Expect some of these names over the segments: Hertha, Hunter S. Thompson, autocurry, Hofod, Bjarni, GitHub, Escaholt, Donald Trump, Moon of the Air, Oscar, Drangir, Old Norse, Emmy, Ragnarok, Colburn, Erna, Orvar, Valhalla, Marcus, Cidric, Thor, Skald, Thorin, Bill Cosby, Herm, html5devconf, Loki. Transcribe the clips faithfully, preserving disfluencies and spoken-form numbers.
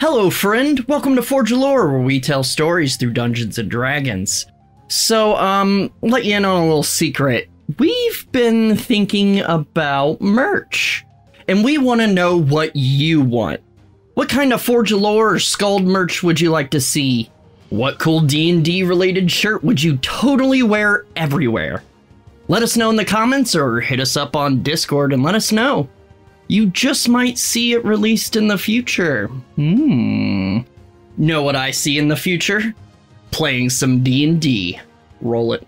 Hello friend, welcome to Forge of Lore, where we tell stories through Dungeons and Dragons. So, um, let you in on a little secret. We've been thinking about merch, and we want to know what you want. What kind of Forge of Lore or Skald merch would you like to see? What cool D and D related shirt would you totally wear everywhere? Let us know in the comments or hit us up on Discord and let us know. You just might see it released in the future. Hmm. Know what I see in the future? Playing some D and D. Roll it.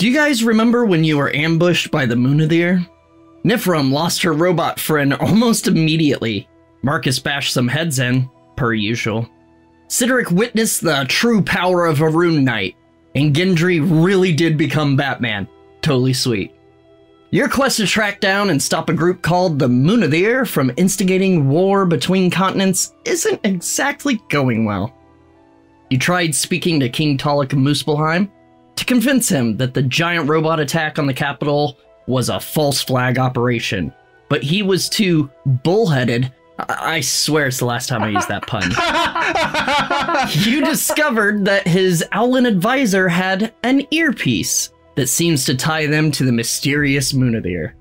Do you guys remember when you were ambushed by the Moonavir? Nifrum lost her robot friend almost immediately. Marcus bashed some heads in, per usual. Cidric witnessed the true power of a rune knight, and Gendry really did become Batman. Totally sweet. Your quest to track down and stop a group called the Moon of the Air from instigating war between continents isn't exactly going well. You tried speaking to King Talik Muspelheim to convince him that the giant robot attack on the capital was a false flag operation, but he was too bullheaded. I, I swear it's the last time I used that pun. You discovered that his Owlin advisor had an earpiece that seems to tie them to the mysterious Moonavir.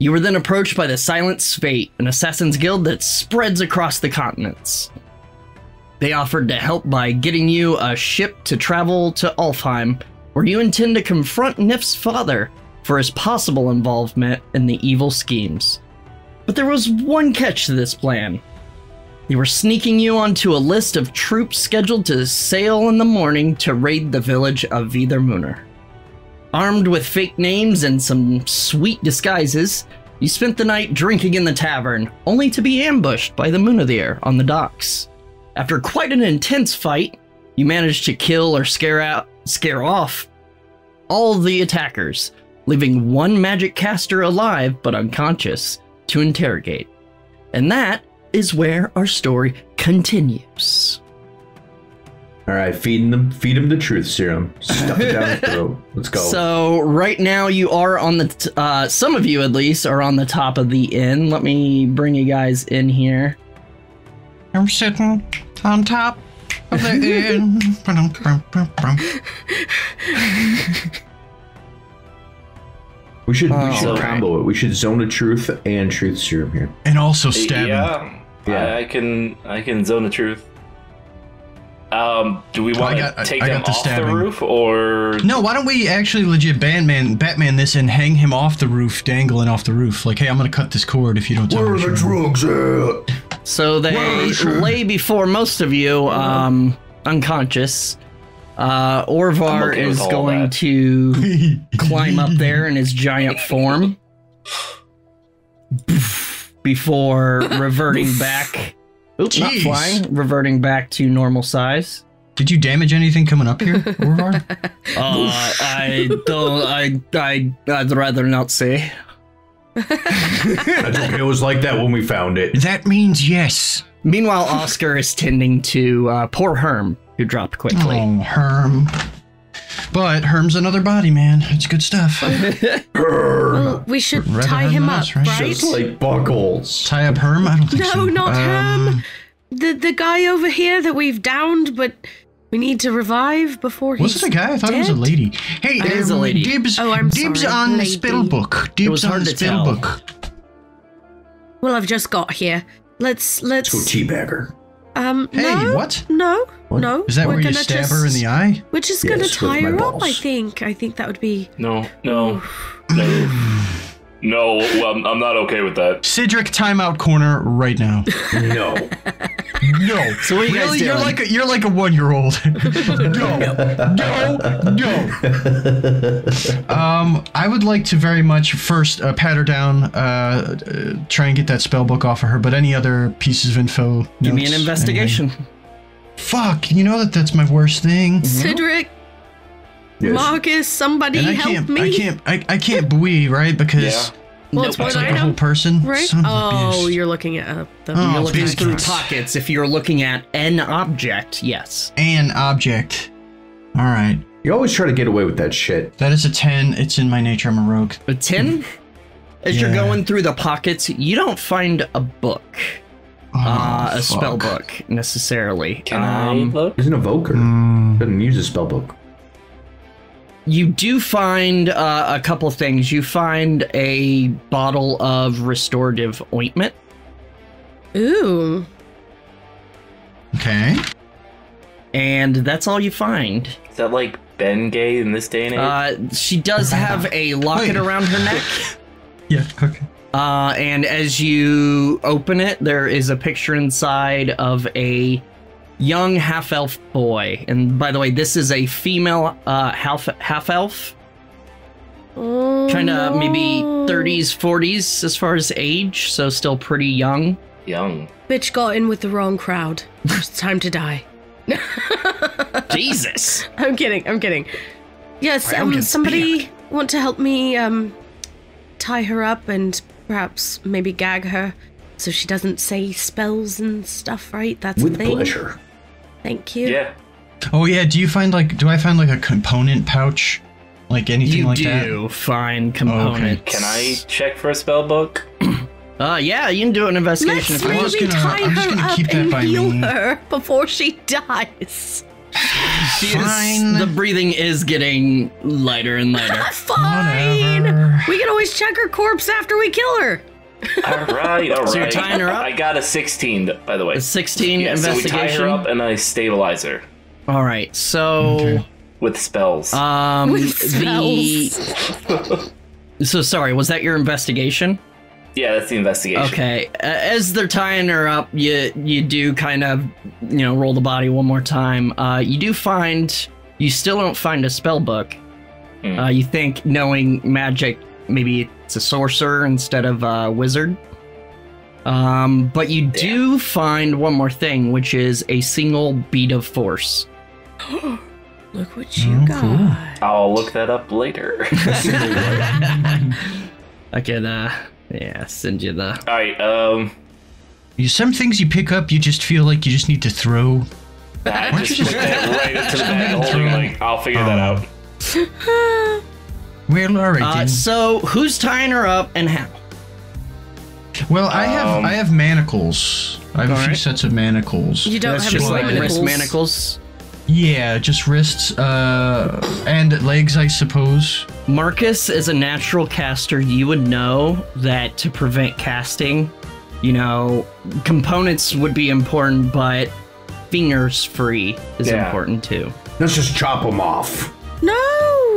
You were then approached by the Silent Spate, an assassin's guild that spreads across the continents. They offered to help by getting you a ship to travel to Alfheim, where you intend to confront Nif's father for his possible involvement in the evil schemes. But there was one catch to this plan. They were sneaking you onto a list of troops scheduled to sail in the morning to raid the village of Vithermuner. Armed with fake names and some sweet disguises, you spent the night drinking in the tavern, only to be ambushed by the Moonavir on the docks. After quite an intense fight, you managed to kill or scare out Scare off all the attackers, leaving one magic caster alive but unconscious to interrogate. And that is where our story continues. All right, feeding them, feed them the truth serum. Stuff it down the throat. Let's go. So right now you are on the, t uh, some of you at least are on the top of the inn. Let me bring you guys in here. I'm sitting on top. we should oh, we should combo right. it. We should zone of truth and truth serum here, and also stab. Yeah, yeah. I can I can zone of truth. Um, do we want to take I, I them the off stabbing. the roof or no? Why don't we actually legit Batman Batman this and hang him off the roof, dangling off the roof? Like, hey, I'm gonna cut this cord if you don't tell me. Where are the drugs at? So they Whoa. lay before most of you, um, unconscious. Uh, Orvar okay is going that. to climb up there in his giant form before reverting back. Oops, Jeez. not flying. Reverting back to normal size. Did you damage anything coming up here, Orvar? uh, I don't. I, I I'd rather not say. It was like that when we found it. That means yes. Meanwhile, Oscar is tending to uh, poor Herm, who dropped quickly. Oh, Herm. But Herm's another body, man. It's good stuff. Well, we should Rather tie Herm him us, up, right? Just like buckles. Tie up Herm? I don't think no, so. No, not um, Herm. The, the guy over here that we've downed, but... we need to revive before he's Was it a guy? I thought dead? it was a lady. Hey, it is a lady. Dibs, oh, I'm dibs sorry. on the spill book. Dibs on the spill tell. book. Well, I've just got here. Let's let's. Let's go teabagger. Um. Hey, no, what? No, what? no. Is that where you stab just, her in the eye? We're just yes, gonna tie her balls. up. I think. I think that would be. No, no, no. no well, I'm, I'm not okay with that. Cidric, timeout corner right now. no. No, so what are you really, guys you're doing? like a, you're like a one-year-old. no, no, no. Um, I would like to very much first uh, pat her down, uh, uh, try and get that spell book off of her. But any other pieces of info? Give notes, me an investigation. Anything. Fuck, you know that that's my worst thing. Cidric, Yes. Marcus, somebody and I help can't, me! I can't, I, I can't buoy, right? Because yeah. well, it's like a whole person. Right? Son of oh, a bitch. You're looking at uh, the. Oh, you're looking through pockets. If you're looking at an object, yes. An object. All right. You always try to get away with that shit. That is a ten. It's in my nature. I'm a rogue. A ten? As yeah. you're going through the pockets, you don't find a book. Oh, uh, a spell book, necessarily. Can um, I look? He's an evoker. Mm. Doesn't use a spell book. You do find uh, a couple things. You find a bottle of restorative ointment. Ooh. Okay. And that's all you find. Is that like Bengay in this day and age? Uh, she does have a locket Wait. around her neck. Yeah, okay. Uh, and as you open it, there is a picture inside of a young half-elf boy. And by the way, this is a female uh, half, half-elf. Oh, kind of no. maybe thirties, forties as far as age, so still pretty young. Young. Bitch got in with the wrong crowd. It's time to die. Jesus. I'm kidding, I'm kidding. Yes, um, somebody speak. want to help me um, tie her up and perhaps maybe gag her so she doesn't say spells and stuff, right? That's With a thing. pleasure. Thank you. Yeah. Oh yeah, do you find like, do I find like a component pouch? Like anything you like that? You do find components. Okay. Can I check for a spell book? Uh, yeah, you can do an investigation. Let's maybe really tie I'm her up keep and heal me. her before she dies. She Fine. Is, the breathing is getting lighter and lighter. Fine. Whatever. We can always check her corpse after we kill her. All right, all right. So you're tying her up? I got a sixteen, by the way. A sixteen yeah, investigation? So we tie her up and I stabilize her. All right, so... Okay. With spells. Um, With spells. The... so sorry, was that your investigation? Yeah, that's the investigation. Okay, uh, as they're tying her up, you you do kind of, you know, roll the body one more time. Uh, you do find, you still don't find a spell book. Mm. Uh, you think, knowing magic, maybe it's a sorcerer instead of a wizard. Um, but you Damn. do find one more thing, which is a single bead of force. Look what you oh, got. Cool. I'll look that up later. I can, uh... yeah, send you the... Alright, um... some things you pick up, you just feel like you just need to throw... I just put that right into the bag holding, like, I'll figure um, that out. Well, alright, uh, so, who's tying her up and how? Well, I um, have I have manacles. I have a few right. sets of manacles. You don't That's have just like manacles. wrist manacles? Yeah, just wrists, uh, and legs, I suppose. Marcus, as a natural caster, you would know that to prevent casting, you know, components would be important, but fingers free is yeah. important, too. Let's just chop them off. No!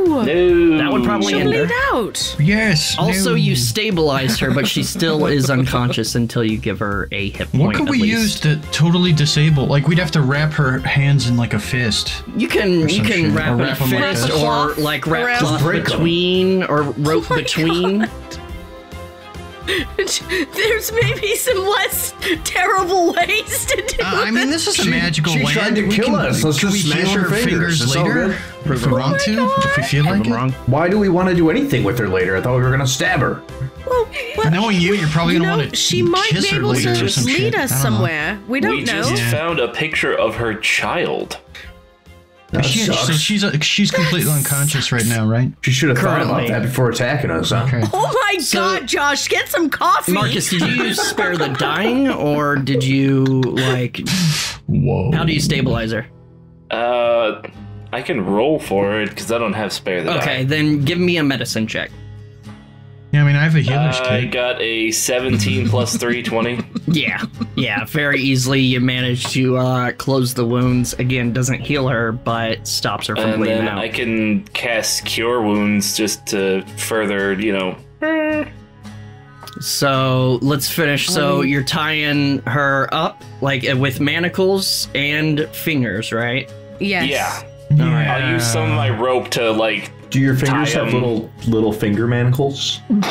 No! That would probably She'll end her. out. Yes. Also, no. you stabilized her, but she still is unconscious until you give her a hit point. What could we least. use to totally disable? Like, we'd have to wrap her hands in like a fist. You can you can shit. wrap, wrap a fist like or like wrap cloth between them. or rope oh between. God. There's maybe some less terrible ways to do uh, I mean, this is she, a magical she's land. She's trying to we kill can, us. Let's just smash her fingers, fingers later. Prove them wrong, too, if we feel like it. Wrong. Why do we want to do anything with her later? I thought we were going to stab her. Well, well knowing you, you're probably going to want to She might kiss be able to some lead us somewhere. We don't we know. We just yeah. found a picture of her child. She, so she's uh, she's completely unconscious right now, right? She should have Currently. thought about that before attacking us, huh? Okay. Oh my so, god, Josh, get some coffee! Marcus, did you spare the dying, or did you, like... Whoa. How do you stabilize her? Uh, I can roll for it, because I don't have spare the dying. Okay, then give me a medicine check. Yeah, I mean, I have a healer's uh, kit. I got a seventeen plus three, twenty. Yeah, yeah, very easily you manage to uh, close the wounds. Again, doesn't heal her, but stops her from bleeding out. I can cast Cure Wounds just to further, you know. So let's finish. So um, you're tying her up, like with manacles and fingers, right? Yes. Yeah. Yeah. All right. I'll use some of my rope to like. Do your fingers Tie have em. little little finger manacles? Ooh,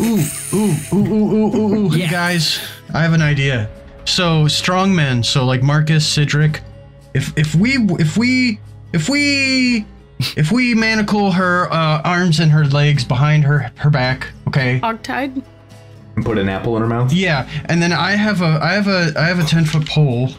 ooh, ooh, ooh, ooh, ooh, ooh. Yeah. Hey guys, I have an idea. So strongmen, so like Marcus, Cidric, if if we if we if we If we manacle her uh, arms and her legs behind her her back, okay. Hogtied. And put an apple in her mouth. Yeah, and then I have a I have a I have a ten foot pole.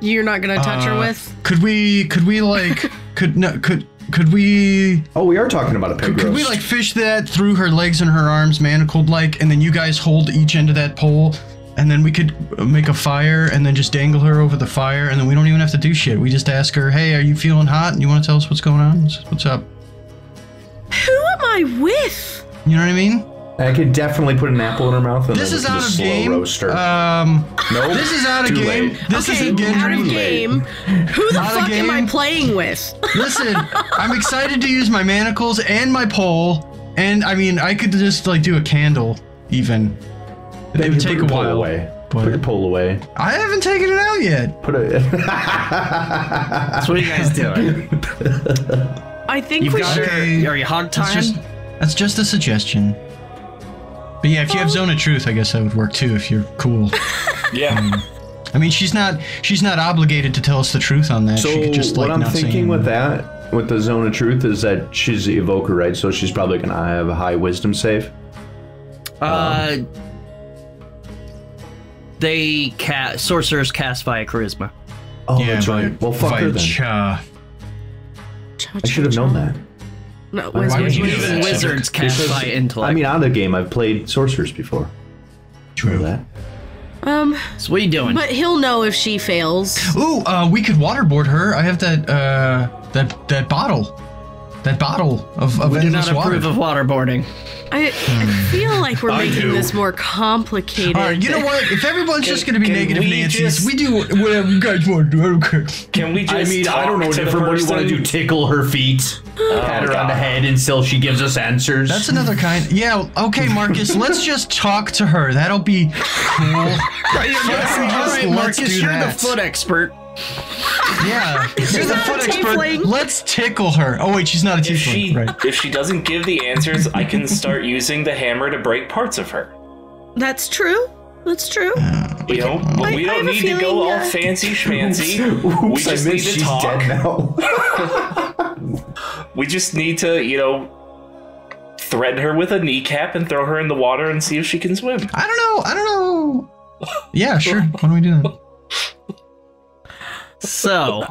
You're not gonna touch uh, her with. Could we? Could we like? could no? Could could we? Oh, we are talking about a pig roast. Could we like fish that through her legs and her arms, manacled like, and then you guys hold each end of that pole, and then we could make a fire and then just dangle her over the fire, and then we don't even have to do shit. We just ask her, "Hey, are you feeling hot? And you want to tell us what's going on? What's up?" Who am I with? You know what I mean? I could definitely put an apple in her mouth and this is out of game. Um, nope. This is out of game. This okay, is out of game. Who the fuck am I playing with? Listen, I'm excited to use my manacles and my pole, and I mean, I could just like do a candle even. It would take a while. Away. Put your pole away. I haven't taken it out yet. Put it. That's what you guys doing. I think You've we should. Okay. Are you hog time? That's just, that's just a suggestion. But yeah, if you have Zone of Truth, I guess that would work too, if you're cool. Yeah. Um, I mean, she's not she's not obligated to tell us the truth on that. So she could just, like, what I'm not thinking with that, with the Zone of Truth, is that she's the evoker, right? So she's probably going to have a high wisdom save. Uh, um, they ca sorcerers cast via charisma. Oh, yeah, that's right. Well, fuck her then. Cha. Cha, cha, I should have known that. No, wizards, wizards, wizards cast by intellect. I mean, on the game, I've played sorcerers before. True that. Um, so what are you doing? But he'll know if she fails. Ooh, uh, we could waterboard her. I have that, uh, that that bottle, that bottle of, of we endless do not approve water. of waterboarding. I, I feel like we're I making do. this more complicated. All right, you know what? If everyone's can, just going to be negative, Nancy, just, we do whatever you guys want to do. I don't care. Can we just? I mean, I don't know. What everybody want to do? Tickle her feet, oh, pat her God. on the head until she gives us answers. That's another kind. Yeah. Okay, Marcus. Let's just talk to her. That'll be cool. Right, yes, yes, right, Marcus, you're the foot expert. Yeah, she's a foot expert. Let's tickle her. Oh wait, she's not a tiefling. Right. If she doesn't give the answers, I can start using the hammer to break parts of her. That's true. That's true. Uh, we don't. I, we don't need feeling, to go all uh, fancy schmancy. Oops, we just need to talk. We just need to, you know, threaten her with a kneecap and throw her in the water and see if she can swim. I don't know. I don't know. Yeah, sure. Why don't we do that? So,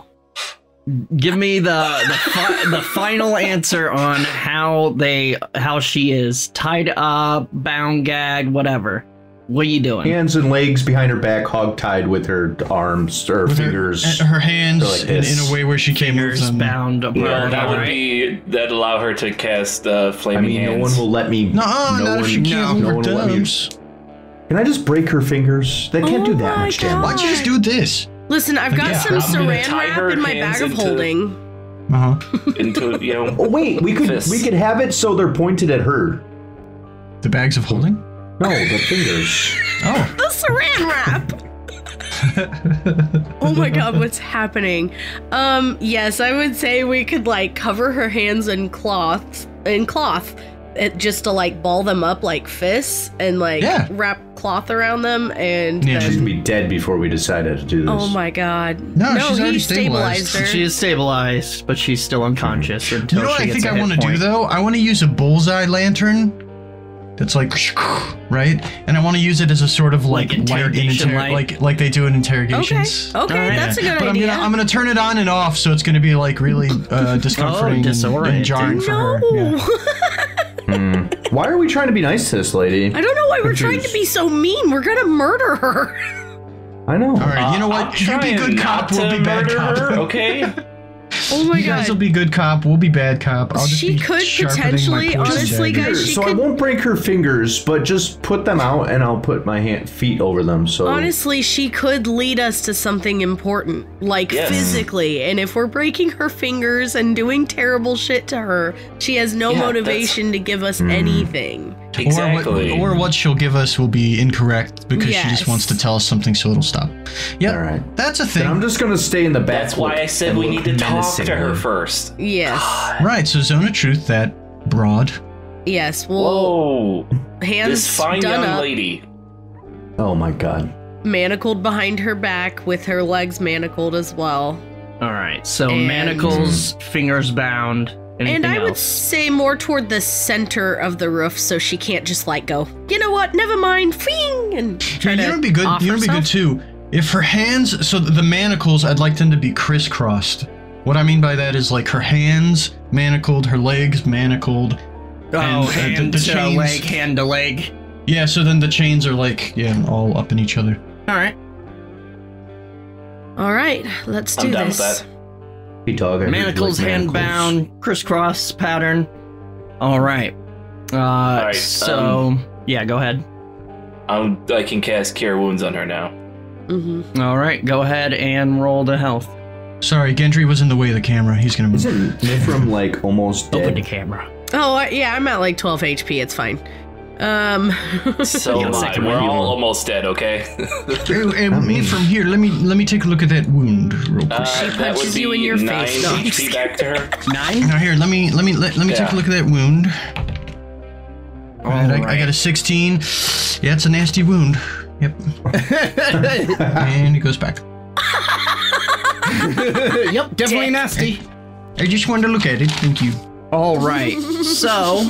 give me the the, fi the final answer on how they how she is tied up, bound, gagged, whatever. What are you doing? Hands and legs behind her back, hogtied with her arms or with fingers. Her, her hands like in, in a way where she can't move them. Bound. No, that right. would be that'd allow her to cast uh, flaming I mean, hands. No one will let me. No, no not one, if she can't no, no one will let me. Can I just break her fingers? They can't oh do that much damage. Why don't you just do this? Listen, I've got yeah, some saran wrap in my bag of into, holding. Uh huh. Into, you know, oh wait, we could fists. we could have it so they're pointed at her. The bags of holding? No, the fingers. Oh. The saran wrap. Oh my God, what's happening? Um, yes, I would say we could like cover her hands in cloth, in cloth, it, just to like ball them up like fists and like yeah. wrap cloth around them, and yeah, then... she's gonna be dead before we decide how to do this. Oh my God! No, no she's already stabilized. stabilized her. She is stabilized, but she's still unconscious until you know she what gets I think I want to do though. I want to use a bullseye lantern. That's like right, and I want to use it as a sort of like, like interrogation, inter light. like like they do in interrogations. Okay, okay, right. that's a good but idea. I'm gonna, I'm gonna turn it on and off, so it's gonna be like really uh, discomforting oh, and, and jarring no. for her. Yeah. Mm. Why are we trying to be nice to this lady? I don't know why we're Jeez. trying to be so mean. We're gonna murder her. I know. All right, uh, you know what? You be good cop, we'll be bad cop. Her, okay. Oh my God. You guys will be good cop, we'll be bad cop. I'll just she be could potentially, honestly, guys. She so could... I won't break her fingers, but just put them out, and I'll put my hand, feet over them. So honestly, she could lead us to something important, like yes. physically. And if we're breaking her fingers and doing terrible shit to her, she has no yeah, motivation that's... to give us mm. anything. Exactly. Or what, or what she'll give us will be incorrect because yes. she just wants to tell us something, so it'll stop. Yeah, right. That's a thing. Then I'm just gonna stay in the back. That's why I said we need to talk to her first. Yes. God. Right. So Zone of Truth, that broad. Yes. Well, whoa. Hands this fine done young up, lady. Oh my God. Manacled behind her back with her legs manacled as well. All right, so and, manacles, fingers bound, anything And I else? Would say more toward the center of the roof, so she can't just, like, go, you know what, never mind, fing, and try yeah, to be good. Off You would be good, too. If her hands, so the manacles, I'd like them to be crisscrossed. What I mean by that is, like, her hands manacled, her legs manacled. Oh, and, uh, hand the, the to chains, leg, hand to leg. Yeah, so then the chains are, like, yeah, all up in each other. All right. All right, let's do I'm down this. With that. Be dog, manacles, like hand manacles. Bound, crisscross pattern. All right. Uh, all right. So, um, yeah, go ahead. I'm, I can cast Cure Wounds on her now. Mm-hmm. All right, go ahead and roll to health. Sorry, Gendry was in the way of the camera. He's gonna move. Isn't Nifrum like almost dead? Open the camera. Oh yeah, I'm at like twelve H P. It's fine. Um. So am I. We're all almost dead. Okay. Nifrum, here. Let me let me take a look at that wound real quick. Uh, she punches you in your nine face. Nine H P back to her. Nine. Now here, let me let me let, let me yeah. take a look at that wound. All right, right. I, I got a sixteen. Yeah, it's a nasty wound. Yep. And he goes back. Yep, definitely Dick. Nasty. I just wanted to look at it. Thank you. All right. So,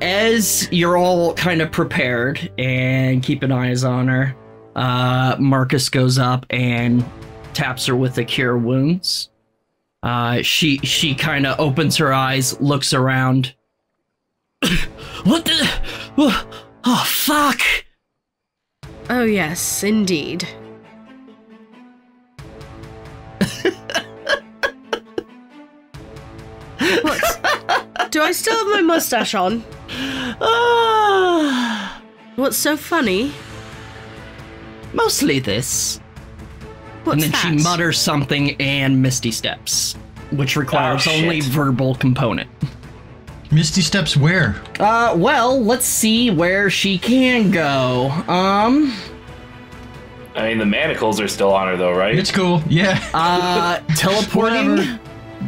as you're all kind of prepared and keeping eyes on her, uh, Marcus goes up and taps her with the Cure Wounds. Uh, she she kind of opens her eyes, looks around. What the? Oh, fuck. Oh, yes, indeed. What? Do I still have my mustache on? Uh, What's so funny? Mostly this. What's and then that? She mutters something and Misty Steps, which requires oh, only verbal component. Misty Steps where? Uh, well, let's see where she can go. Um... I mean, the manacles are still on her, though, right? It's cool, yeah. Uh, teleporting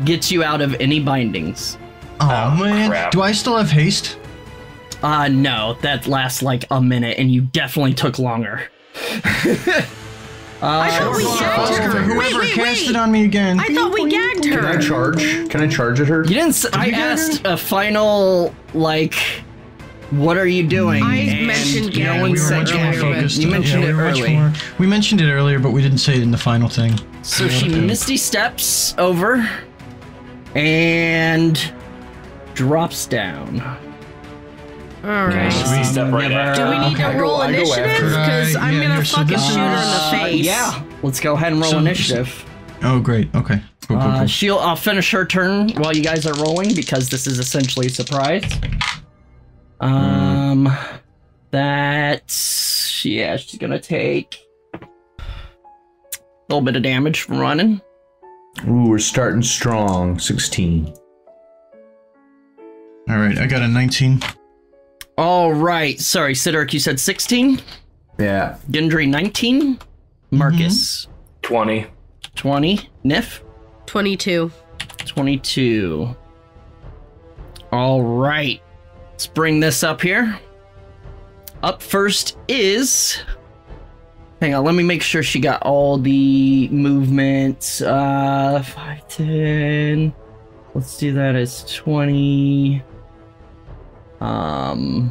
gets you out of any bindings. Oh, oh man. Crap. Do I still have haste? Uh, no. That lasts, like, a minute, and you definitely took longer. uh, I thought we gagged her. Whoever wait, wait, cast it on me again. I thought we gagged her. Can I charge? Can I charge at her? You didn't s I asked her? A final, like... What are you doing? I and mentioned gag. No we said gag. You mentioned yeah, it we earlier. We mentioned it earlier, but we didn't say it in the final thing. So she Misty Steps over and drops down. All right. Okay, so um, right never, do we need okay, to roll I go, I initiative? Because I'm yeah, gonna fucking so shoot uh, her in the face. Yeah. Let's go ahead and roll so, initiative. Oh great. Okay. Cool, cool, cool. Uh, she'll. I'll finish her turn while you guys are rolling because this is essentially a surprise. Um, mm. That's, yeah, she's gonna take a little bit of damage from running. Ooh, we're starting strong, sixteen. All right, I got a nineteen. All right, sorry, Cidric, you said sixteen? Yeah. Gendry, nineteen. Marcus? Mm-hmm. twenty. twenty. Nif? twenty-two. twenty-two. All right. Let's bring this up here. Up first is... Hang on, let me make sure she got all the movements. Uh, five, ten... Let's do that as twenty... Um...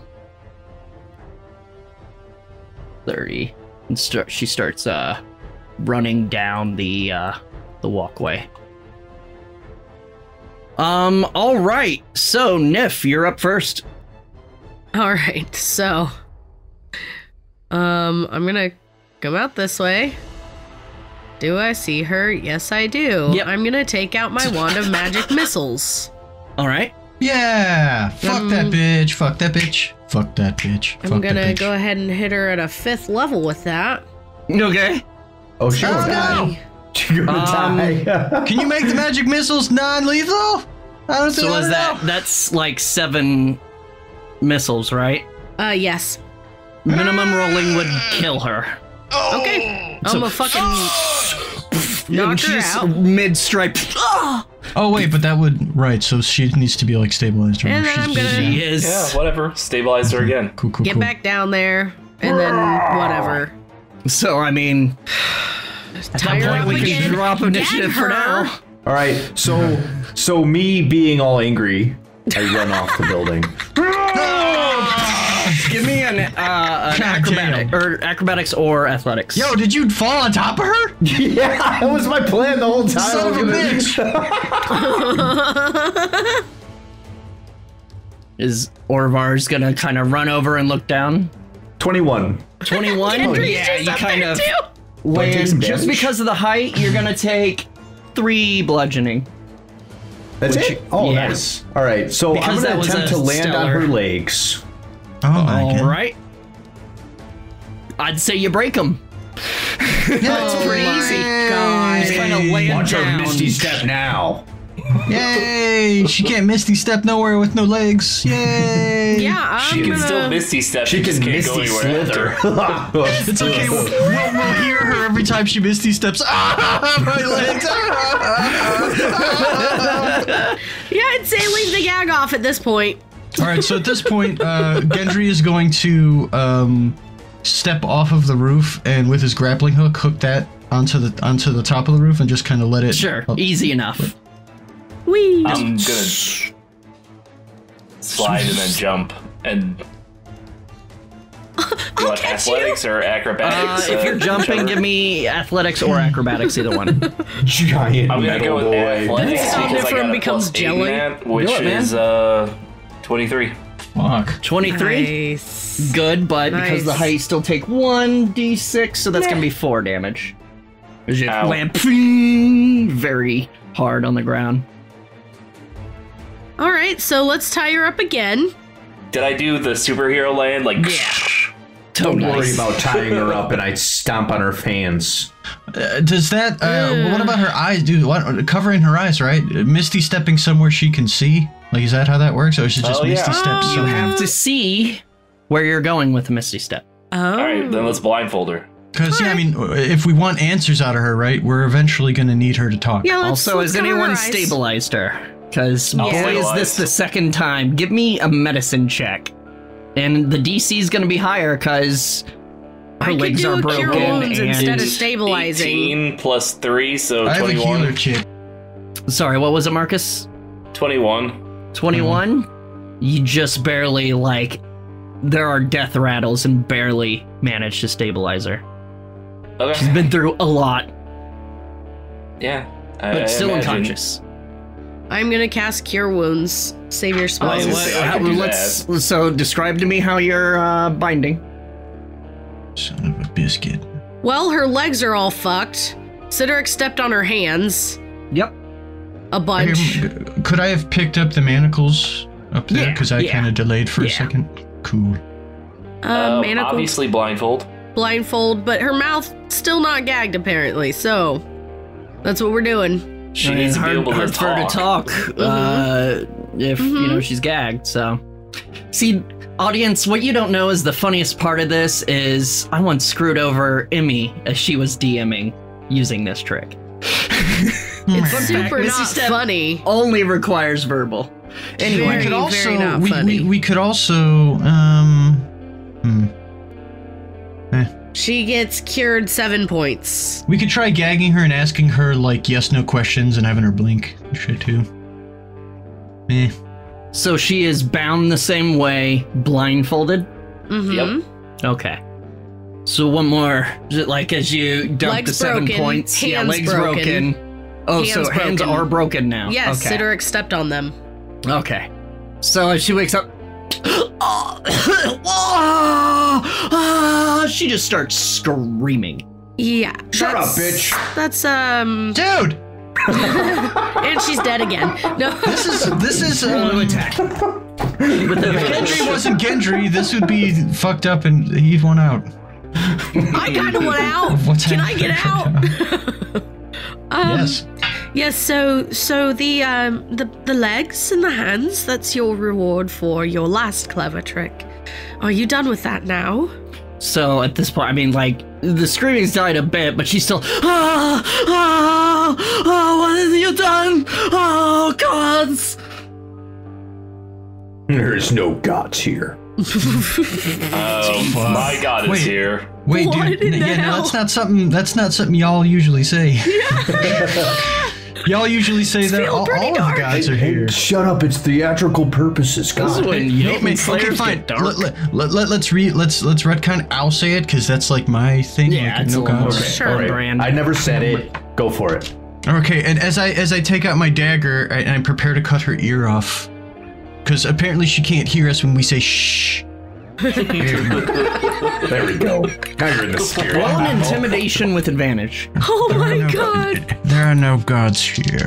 thirty. And start, she starts uh, running down the, uh, the walkway. Um, alright, so Nif, you're up first. All right, so um, I'm going to come out this way. Do I see her? Yes, I do. Yep. I'm going to take out my wand of magic missiles. All right. Yeah. Fuck um, that bitch. Fuck that bitch. Fuck that bitch. Fuck I'm going to go ahead and hit her at a fifth level with that. Okay. Oh, she's going to die. She's going to die. Can you make the magic missiles non-lethal? I don't think so. So is that, that's like seven... missiles, right? Uh, yes. Minimum rolling would kill her. Oh. Okay. I'm so, a fucking oh. knock her out. Mid-stripe. Oh. oh, wait, but that would... Right, so she needs to be, like, stabilized. Right? And then I'm gonna... She is. Yeah, whatever. Stabilize her again. Cool, cool, Get cool. back down there, and then whatever. So, I mean... At that point, we can drop initiative for now. All right, so so me being all angry, I run off the building. Give me an, uh, an acrobatic, or acrobatics or athletics. Yo, did you fall on top of her? Yeah, that was my plan the whole time. Son of a bitch. Is Orvar's gonna kind of run over and look down? twenty-one. twenty-one? Oh, yeah, you kind of land. Just because of the height, you're gonna take three bludgeoning. That's Which, it? Oh, yeah. Nice. All right, so because I'm gonna attempt to land stellar. on her legs. Oh, all right. I'd say you break them. That's oh pretty easy. God. Just kind of land Watch down. her misty step now. Yay! She can't misty step nowhere with no legs. Yay! Yeah, I'm she can gonna... still misty step. She, she can misty step. It's okay. We'll, we'll, we'll hear her every time she misty steps. Ah, my legs! Ah, yeah, I'd say leave the gag off at this point. All right, so at this point, uh, Gendry is going to um, step off of the roof and with his grappling hook, hook that onto the onto the top of the roof and just kind of let it. Sure, up. easy enough. Whee. I'm gonna slide and then jump and. You want athletics you. or acrobatics? Uh, if you're uh, jumping, whichever. give me athletics or acrobatics, either one. Giant I'm gonna go with boy. athletics That's because different I got a becomes jelly, that, which it, is uh. twenty-three. Fuck. twenty-three? Nice. Good, but nice. because of the height, you still take one d six, so that's nah. going to be four damage. As you lamp very hard on the ground. All right, so let's tie her up again. Did I do the superhero land? Like, yeah. Don't nice. worry about tying her up, and I stomp on her fans. Uh, does that, uh, uh. what about her eyes, dude? What, covering her eyes, right? Misty stepping somewhere she can see? Like, is that how that works? Or is it just oh, misty yeah. steps? Oh, you have to see where you're going with a misty step. Oh. All right, then let's blindfold her. Because, yeah, right. I mean, if we want answers out of her, right, we're eventually going to need her to talk. Yeah, let's, also, let's has anyone her stabilized her? Because, boy, yeah. is this the second time. Give me a medicine check. And the D C is going to be higher because her I legs could do are broken. And instead of stabilizing. eighteen plus three, so I twenty-one. Have a healer kid. Sorry, what was it, Marcus? twenty-one. twenty-one, mm-hmm. You just barely, like, there are death rattles and barely managed to stabilize her. Okay. She's been through a lot. Yeah. I, but I still imagine. unconscious. I'm going to cast Cure Wounds. Save your spells. Well, let's, let's, so describe to me how you're uh, binding. Son of a biscuit. Well, her legs are all fucked. Cidric stepped on her hands. Yep. A bunch. Could I have picked up the manacles up there? Because yeah, I yeah. kind of delayed for yeah. a second. Cool. Uh, uh, manacles. Obviously blindfold. Blindfold, but her mouth still not gagged apparently. So that's what we're doing. She I needs mean, to hard, be able to hard talk. To talk mm-hmm. uh, if mm-hmm. you know she's gagged. So, see, audience, what you don't know is the funniest part of this is I once screwed over Emmy as she was DMing using this trick. It's super not funny. Only requires verbal. Anyway, very, we could also not we, funny. We, we could also um. Hmm. Eh. She gets cured seven points. We could try gagging her and asking her like yes no questions and having her blink and shit too. Eh. So she is bound the same way, blindfolded. Mm-hmm. Yep. Okay. So one more, like as you dump legs the seven broken, points, hands yeah, legs broken. broken. Oh, hands so broken. hands are broken now. Yes, okay. Cidric stepped on them. Okay. So she wakes up. oh, oh, oh, she just starts screaming. Yeah. Shut up, bitch. That's, um... Dude! And she's dead again. No. This is... This is... Um, attack. If Gendry wasn't Gendry, this would be fucked up and he'd want out. I kind of want out. What's Can happened? I get out? Um, yes. Yes. So, so the um, the the legs and the hands—that's your reward for your last clever trick. Are you done with that now? So at this point, I mean, like the screaming's died a bit, but she's still. Ah! Ah! Oh! What have you done? Oh, gods! There's no gods here. Oh my god, it's here. Wait, dude, yeah, no, that's not something that's not something y'all usually say. Yeah. Y'all usually say that all, all of the gods are here. Shut up! It's theatrical purposes, guys. Okay, fine. Let, let, let, let, let's read. Let's let's retcon. I'll say it because that's like my thing. Yeah, like, no gods. Okay. Sure, right. Brand. I never said it. Go for it. Okay, and as I as I take out my dagger, I, I'm prepared to cut her ear off, because apparently she can't hear us when we say shh. There we go. Now you're in the spirit. Roll an intimidation with advantage. Oh my no, god! There are no gods here.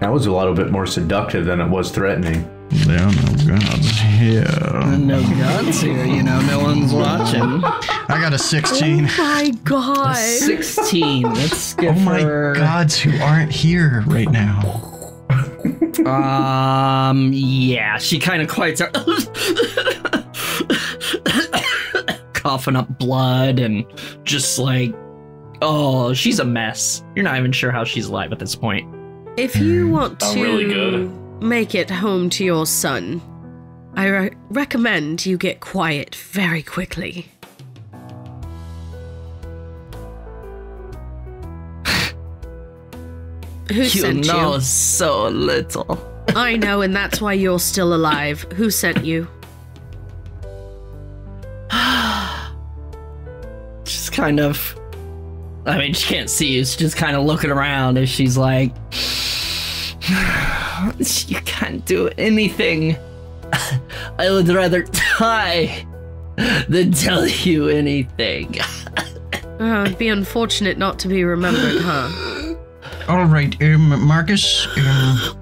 That was a little bit more seductive than it was threatening. There are no gods here. No gods here, you know, no one's watching. I got a sixteen. Oh my god. A sixteen. Let's get Oh my her. gods who aren't here right now. Um, yeah, she kind of quiets her, coughing up blood and just like, oh, she's a mess. You're not even sure how she's alive at this point. If you want to really good. make it home to your son, I re recommend you get quiet very quickly. Who you sent know you? so little. I know, and that's why you're still alive. Who sent you? She's kind of... I mean, she can't see you. She's just kind of looking around, and she's like... You can't do anything. I would rather die than tell you anything. Oh, it'd be unfortunate not to be remembered, huh? All right, um, Marcus, um,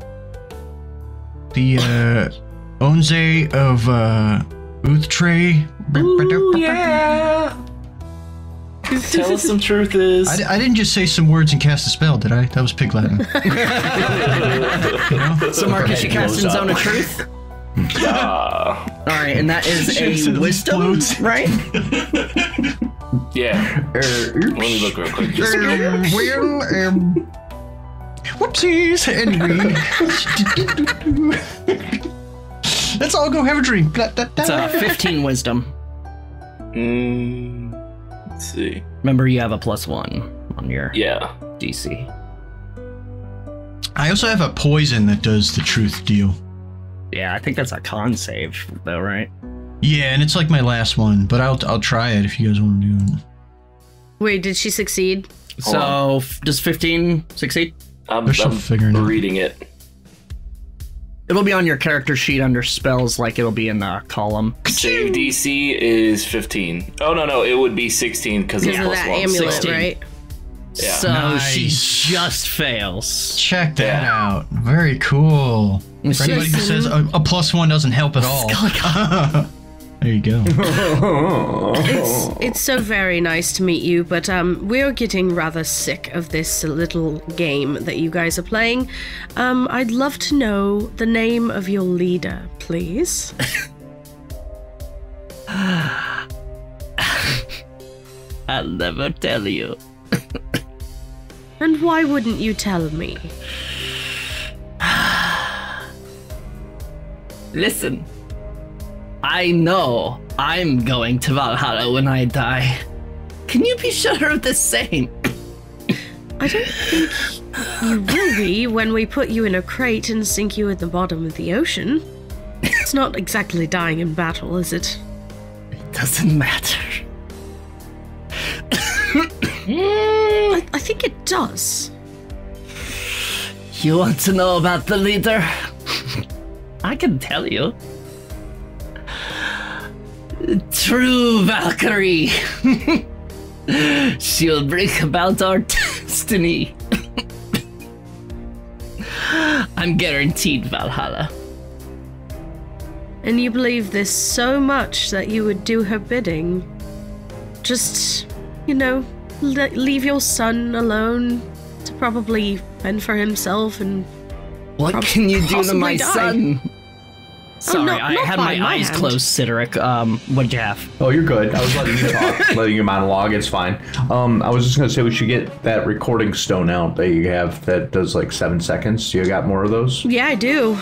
the uh, Onze of uh, Uthtre. Ooh, yeah. Tell us some truth is. I, I didn't just say some words and cast a spell, did I? That was pig Latin. You know? So Marcus, you cast in Zone of Truth. Yeah. All right, and that is a wisdom, right? Yeah. Uh, Let me look real quick. Just um, well, um, whoopsies. Anyway, let's all go have a drink. It's a fifteen wisdom. Mm, let's see. Remember, you have a plus one on your yeah D C. I also have a poison that does the truth deal. Yeah, I think that's a con save, though, right? Yeah, and it's like my last one, but I'll I'll try it if you guys want to do it. Wait, did she succeed? So does fifteen succeed? I'm, I'm reading it. It'll be on your character sheet under spells, like it'll be in the column. Save D C is fifteen. Oh no no, it would be sixteen because it's plus one. Amulet, sixteen. Right? Yeah. So nice. She just fails. Check that yeah. out. Very cool. For anybody who says a, a plus one doesn't help at all. There you go. it's, it's so very nice to meet you, but um, we're getting rather sick of this little game that you guys are playing. Um, I'd love to know the name of your leader, please. I'll never tell you. And why wouldn't you tell me? Listen. I know I'm going to Valhalla when I die. Can you be sure of the same? I don't think you will be when we put you in a crate and sink you at the bottom of the ocean. It's not exactly dying in battle, is it? It doesn't matter. I, I think it does. You want to know about the leader? I can tell you. True Valkyrie. She'll bring about our destiny. I'm guaranteed Valhalla. And you believe this so much that you would do her bidding? Just, you know, le leave your son alone to probably fend for himself and... What can you do to my die? son? Sorry, oh, not, not I had my, my eyes hand. closed, Cidric. Um, what'd you have? Oh, you're good. I was letting you talk, letting you monologue. It's fine. Um, I was just gonna say we should get that recording stone out that you have that does like seven seconds. You got more of those? Yeah, I do.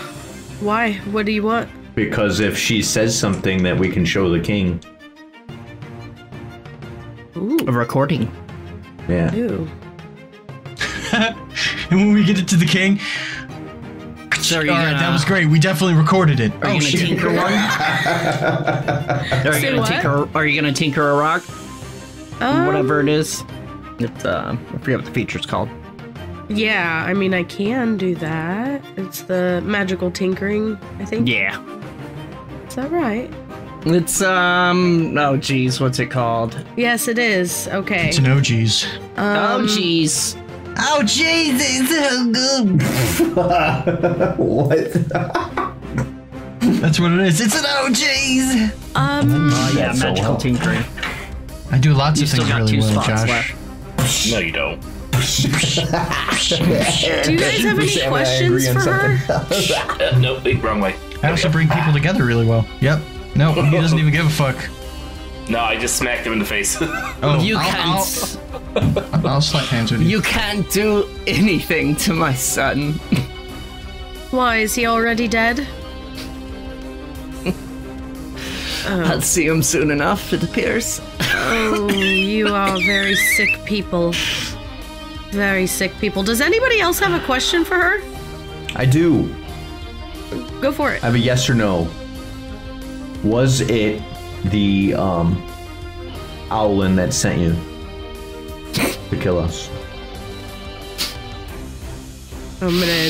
Why? What do you want? Because if she says something that we can show the king. Ooh. A recording. Yeah. Ew. And when we get it to the king, so all right, gonna... that was great. We definitely recorded it. Are oh, you gonna shit. tinker one? Are you gonna tinker? Are you gonna tinker a rock? Um, Whatever it is, it's uh, I forget what the feature's called. Yeah, I mean, I can do that. It's the magical tinkering, I think. Yeah. Is that right? It's, um, oh, geez, what's it called? Yes, it is. Okay. It's an oh, geez. Um, oh, geez. Oh, geez, it's so good. What? That's what it is. It's an oh, geez. Um, oh, yeah, magical tinkering. I do lots you of things really well, Josh. Left. No, you don't. Do you guys have any questions for her? uh, no, big wrong way. I also bring people together really well. Yep. No, he doesn't even give a fuck. No, I just smacked him in the face. Oh, you I'll, can't. I'll, I'll slap hands with you. You can't do anything to my son. Why, is he already dead? Oh. I'll see him soon enough, it appears. Oh, you are very sick people. Very sick people. Does anybody else have a question for her? I do. Go for it. I have a yes or no. Was it the um, Owlin that sent you to kill us? I'm gonna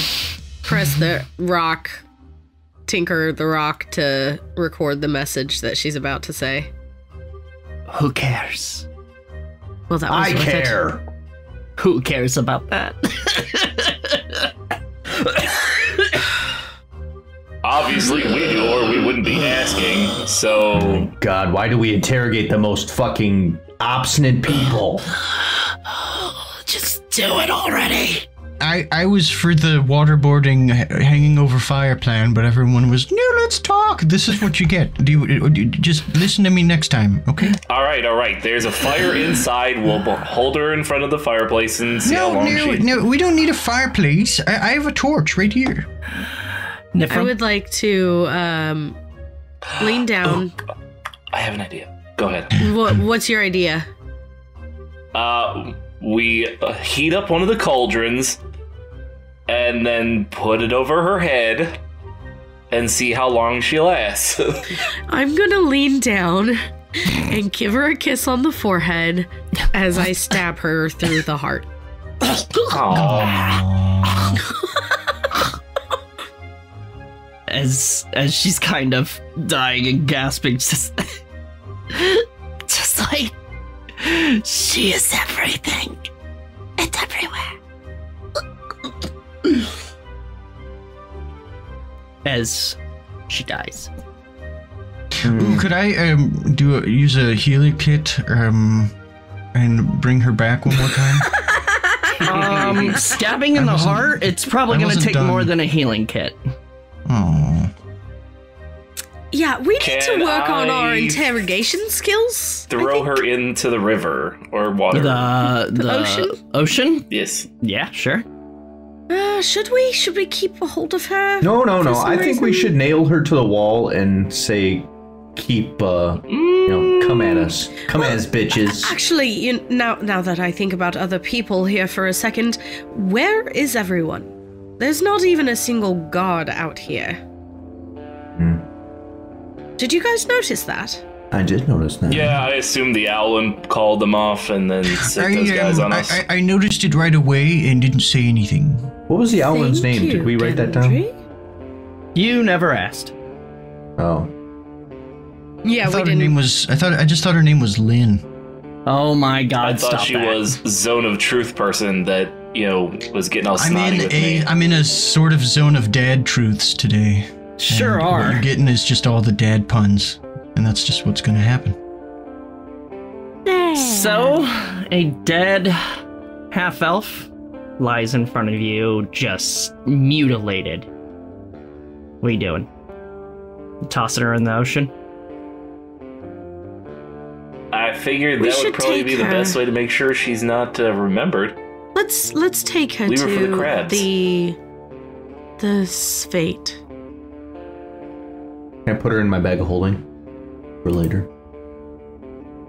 press the rock, tinker the rock to record the message that she's about to say. Who cares? Well, that was I care. It. Who cares about that? Obviously we do, or we wouldn't be asking, so... Oh God, why do we interrogate the most fucking obstinate people? Just do it already! I, I was for the waterboarding, hanging over fire plan, but everyone was, no, let's talk. This is what you get. Do you, do you just listen to me next time, okay? All right, all right. There's a fire inside. We'll hold her in front of the fireplace and see no, how long no, she... No, no, we don't need a fireplace. I, I have a torch right here. Nifrum? I would like to um, lean down. Oh, I have an idea. Go ahead. What, what's your idea? Uh, we heat up one of the cauldrons and then put it over her head and see how long she lasts. I'm gonna lean down and give her a kiss on the forehead as I stab her through the heart. as as she's kind of dying and gasping, just just like she is everything. It's everywhere. As she dies. Ooh, could I um, do a, use a healing kit um, and bring her back one more time? um, stabbing in I the heart, it's probably going to take done. more than a healing kit. Oh. Yeah, we Can need to work I on our interrogation skills. Throw her into the river or water. The, the, the ocean? Ocean? Yes. Yeah, sure. Uh, should we? Should we keep a hold of her? No, no, no. I reason? think we should nail her to the wall and say, keep, uh, mm. you know, come at us. Come well, at us, bitches. Actually, you, now, now that I think about other people here for a second, where is everyone? There's not even a single guard out here. Hmm. Did you guys notice that? I did notice that. Yeah, I assume the Owlin called them off and then set I, those guys um, on us. I, I noticed it right away and didn't say anything. What was the Owlin's Thank name? You, did we write Gendry? that down? You never asked. Oh. Yeah, I we didn't. Her name was, I, thought, I just thought her name was Lynn. Oh my God, I thought stop she that. was Zone of Truth person that... You know, was getting all snotty I'm in with a, me. I'm in a sort of zone of dad truths today. Sure and are. What you're getting is just all the dad puns, and that's just what's going to happen. So, a dead half-elf lies in front of you, just mutilated. What are you doing? You tossing her in the ocean? I figured we that would probably be the her. best way to make sure she's not uh, remembered. Let's let's take her Leave to her the, the the Spate. Can I put her in my bag of holding for later?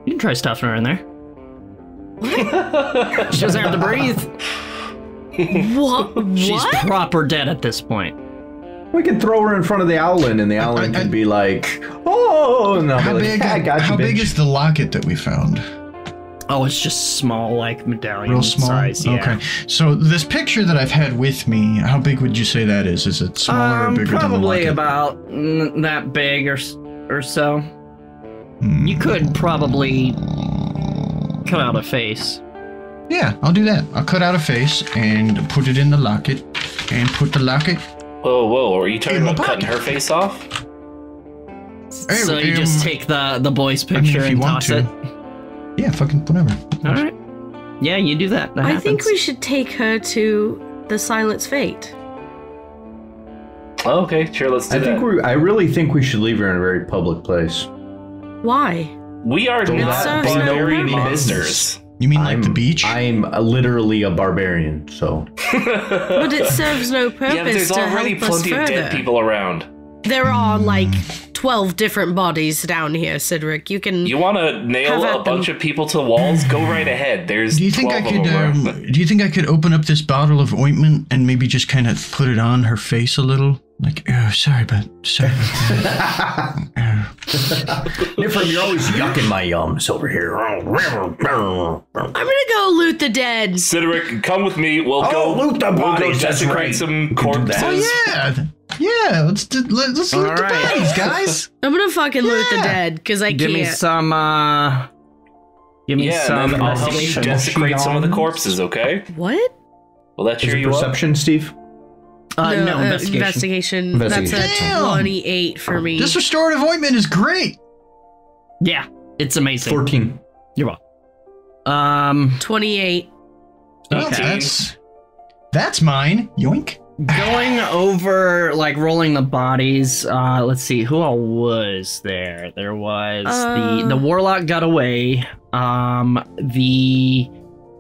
You can try stuffing her in there. She doesn't have to breathe. What? What? She's proper dead at this point. We could throw her in front of the Owlin, and the Owlin could be like, "Oh, no!" How, like, big, ah, gotcha, how big is the locket that we found? Oh, it's just small, like medallion real small? Size. Yeah. Okay. So this picture that I've had with me, how big would you say that is? Is it smaller um, or bigger than the locket? Probably about that big or or so. Mm. You could probably cut out a face. Yeah, I'll do that. I'll cut out a face and put it in the locket, and put the locket. Whoa, whoa! Are you talking about cutting her face off? So you just take the the boy's picture and toss it. Yeah, fucking whatever. All right. Yeah, you do that. I think we should take her to the Silent Spate. Oh, okay, sure. Let's do that. I think we. I really think we should leave her in a very public place. Why? We are not barbarian monsters. You mean like I'm, the beach? I'm literally a barbarian, so. But it serves no purpose. Yeah, but there's to already help plenty us of dead people around. There are like twelve different bodies down here, Cidric. You can. You want to nail a bunch them. Of people to walls? Go right ahead. There's. Do you think I could? Um, do you think I could open up this bottle of ointment and maybe just kind of put it on her face a little? Like, oh, sorry, but sorry. Nifrum, you're always yucking my yums over here. I'm gonna go loot the dead. Cidric, come with me. We'll oh, go loot the bodies. We'll go desecrate right. some corpses. Oh yeah, yeah. Let's do, let's All loot right. the bodies, guys. I'm gonna fucking yeah. loot the dead because I give can't. Give me some. Uh, give me yeah, some. I'll help you desecrate some of the corpses. Okay. What? Well, that's your perception, up? Steve. Uh, no, no investigation. investigation. investigation. That's a twenty-eight for me. This restorative ointment is great. Yeah, it's amazing. fourteen. You're welcome. Um, twenty-eight. Okay. That's, that's mine. Yoink. Going over, like, rolling the bodies. Uh, let's see. Who all was there? There was uh, the, the warlock got away. Um, the...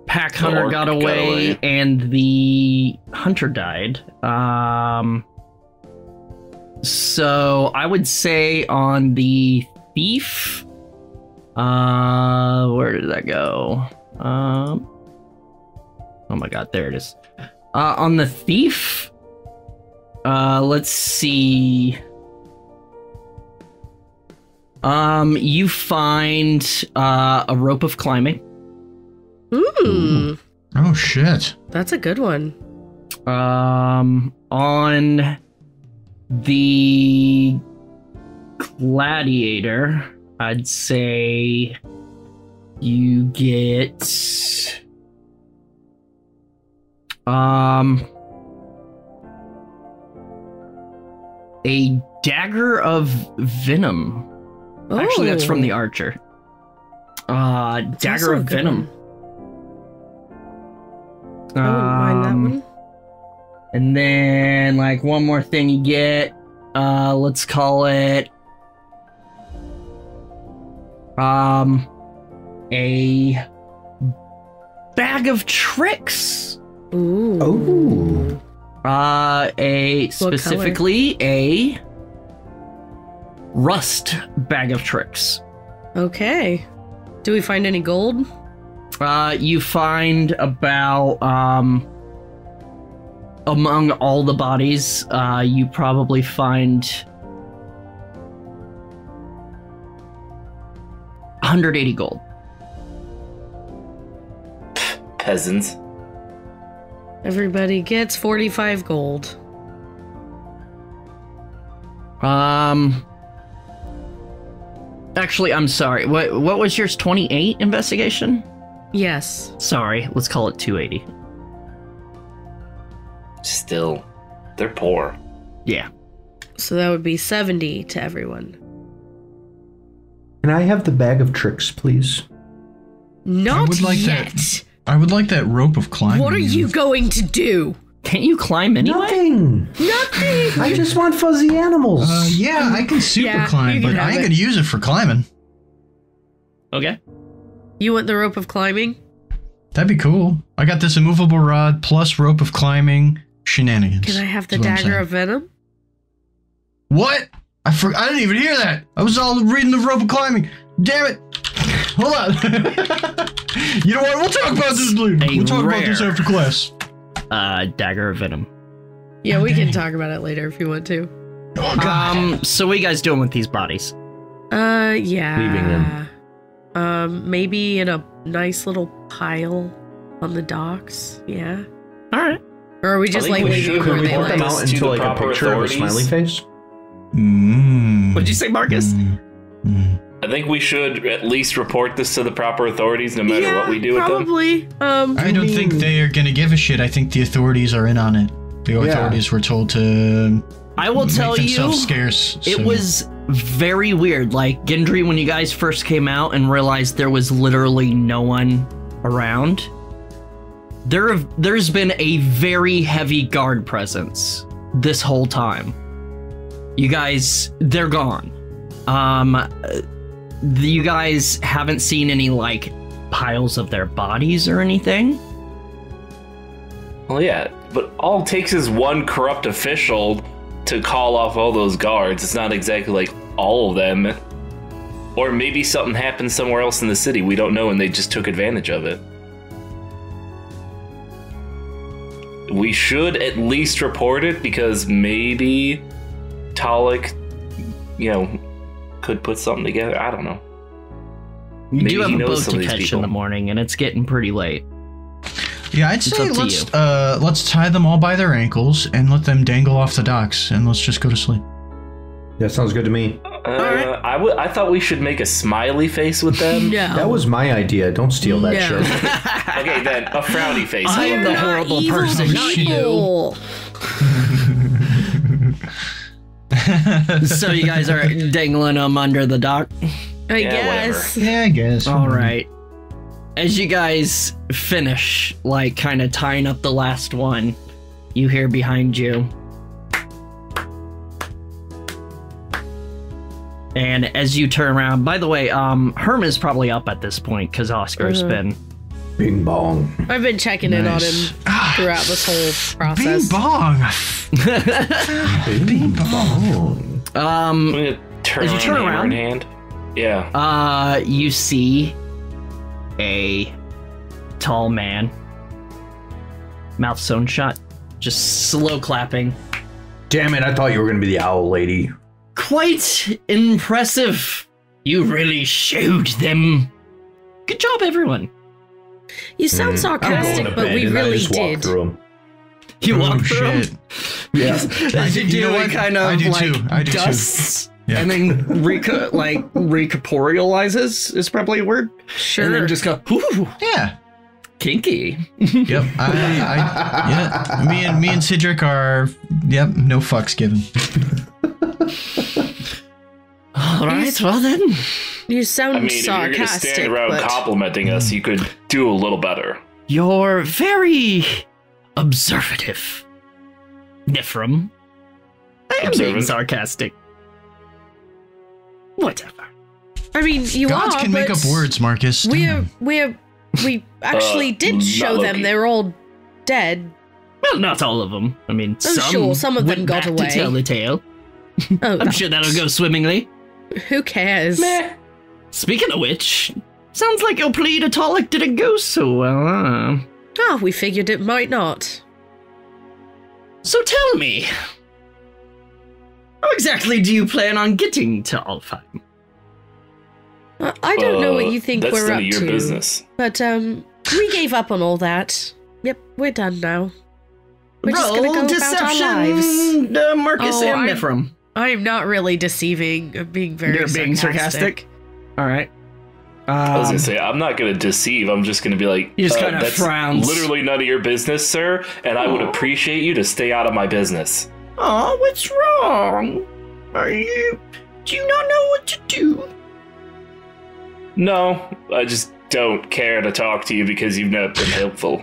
Pack hunter got away, and the hunter died. Um, so I would say on the thief, uh, where did that go? Um, oh my god, there it is. Uh, on the thief, uh, let's see. Um, you find uh, a rope of climbing. Ooh. Oh shit. That's a good one. Um on the gladiator, I'd say you get um a dagger of venom. Ooh. Actually, that's from the archer. Uh that's dagger of venom. One. I wouldn't mind that one. Um, and then, like, one more thing you get, uh, let's call it, um, a bag of tricks. Ooh. Ooh. Uh, a, what specifically, color? A rust bag of tricks. Okay. Do we find any gold? Uh, you find about, um, among all the bodies, uh, you probably find one hundred eighty gold. Peasants. Everybody gets forty-five gold. Um... Actually, I'm sorry. What, what was yours? twenty-eight investigation? Yes. Sorry, let's call it two eighty. Still, they're poor. Yeah. So that would be seventy to everyone. Can I have the bag of tricks, please? Not like yet. That, I would like that rope of climbing. What are you going to do? Can't you climb anyway? Nothing. Nothing. I just want fuzzy animals. Uh, yeah, I can super yeah, climb, but I ain't going to use it for climbing. Okay. You want the rope of climbing? That'd be cool. I got this immovable rod plus rope of climbing shenanigans. Can I have the dagger of venom? What? I for I didn't even hear that. I was all reading the rope and climbing. Damn it. Hold on. You know what? We'll talk about this later. We'll talk about this after class. Uh, dagger of venom. Yeah, we can talk about it later if you want to. Oh, God. Um, so what are you guys doing with these bodies? Uh, yeah. Leaving them. Um, maybe in a nice little pile on the docks. Yeah. All right. Or are we just like leaving them? Can we put them out into like a picture of a smiley face? Mm. What'd you say, Marcus? Mm. Mm. I think we should at least report this to the proper authorities, no matter yeah, what we do probably. with them. Um, I don't mean, think they are going to give a shit. I think the authorities are in on it. The authorities yeah. were told to. I will make tell you, scarce, so. It was very weird. Like Gendry, when you guys first came out and realized there was literally no one around. There, have, there's been a very heavy guard presence this whole time. You guys, they're gone. Um. You guys haven't seen any, like, piles of their bodies or anything? Well, yeah, but all it takes is one corrupt official to call off all those guards. It's not exactly, like, all of them. Or maybe something happened somewhere else in the city. We don't know, and they just took advantage of it. We should at least report it, because maybe Talik, you know... could put something together. I don't know. Maybe you do have a boat to catch in the morning, and it's getting pretty late. Yeah, I'd say let's uh, let's tie them all by their ankles and let them dangle off the docks, and let's just go to sleep. That sounds good to me. Uh, all right. I would. I thought we should make a smiley face with them. Yeah, that was my idea. Don't steal that yeah. shirt. Okay, then a frowny face. I am the horrible evil person. Not you. So you guys are dangling them under the dock? I yeah, guess. Whatever. Yeah, I guess. All right. As you guys finish, like, kind of tying up the last one, you hear behind you. And as you turn around, by the way, um, Herm is probably up at this point because Oscar's uh-huh. been... Bing bong. I've been checking nice. in on him throughout this whole process. Bing bong. Bing, Bing bong. Um, I'm gonna turn as you turn around, hand. yeah. Uh, you see a tall man, mouth sewn shut, just slow clapping. Damn it! I thought you were gonna be the owl lady. Quite impressive. You really showed them. Good job, everyone. You sound mm. sarcastic, but we really did. Through you walked oh, through shit. him? Yeah. I did do what kind of I do like too. I do dust, too. Yeah. And then reco like recorporealizes is probably a word. Sure. And then just go. Ooh, yeah. Kinky. Yep. I, I, yeah. Me and me and Cidric are. Yep. No fucks given. All right. Well then. You sound I mean, sarcastic. If you're gonna stand around but... complimenting us, you could do a little better. You're very observative, Nifrum. I am being sarcastic. Whatever. I mean, you Gods are. Gods can but make up words, Marcus. We are, we are, we actually uh, did show them they're all dead. Well, not all of them. I mean, oh, some sure, some of them got away. To tell the tale. Oh, I'm that's... sure that'll go swimmingly. Who cares? Meh. Speaking of which, sounds like your plea to Talik didn't go so well, huh? Oh, we figured it might not. So tell me, how exactly do you plan on getting to Alfheim? Uh, I don't uh, know what you think we're up to. That's your business. But um, we gave up on all that. Yep, we're done now. We're Roll just gonna go deception, about our lives. Uh, Marcus oh, and Nifrum. I am not really deceiving. I'm being very You're being sarcastic. sarcastic. All right. Um, I was going to say, I'm not going to deceive. I'm just going to be like, you just uh, kind of frowns. Literally none of your business, sir. And Aww. I would appreciate you to stay out of my business. Aw, what's wrong? Are you? Do you not know what to do? No, I just don't care to talk to you because you've not been helpful.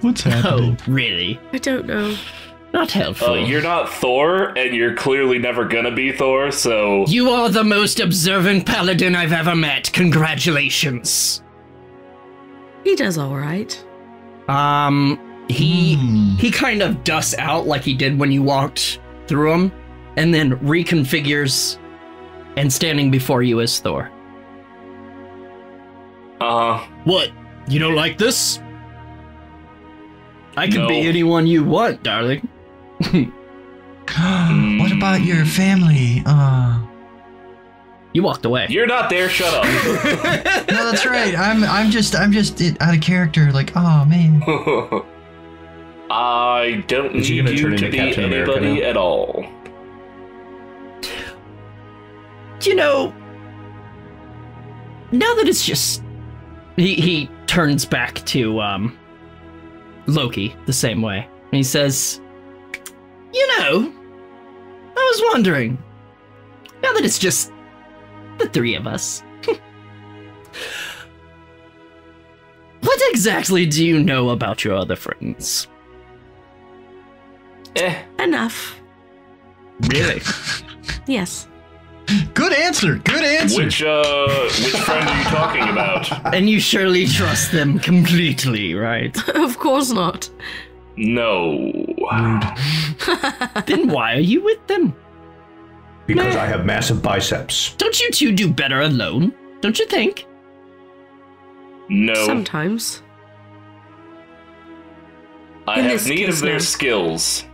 What's happening? Oh, really? I don't know. Not helpful. Uh, you're not Thor, and you're clearly never gonna be Thor, so... You are the most observant paladin I've ever met. Congratulations. He does all right. Um, he mm. he kind of dusts out like he did when you walked through him, and then reconfigures, and standing before you is Thor. Uh, what? You don't like this? I can no. be anyone you want, darling. What about your family? Uh, you walked away. You're not there. Shut up. No, that's right. I'm. I'm just. I'm just out of character. Like, oh man. I don't need you to be Captain anybody America at all. You know, now that it's just, he he turns back to um Loki the same way, and he says, you know, I was wondering, now that it's just the three of us, what exactly do you know about your other friends? Eh. Enough. Really? Yes. Good answer. Good answer. Which uh, which friend are you talking about? And you surely trust them completely, right? Of course not. No. Then why are you with them? Because nah. I have massive biceps. Don't you two do better alone? Don't you think? No. Sometimes. I In have need of their now. skills.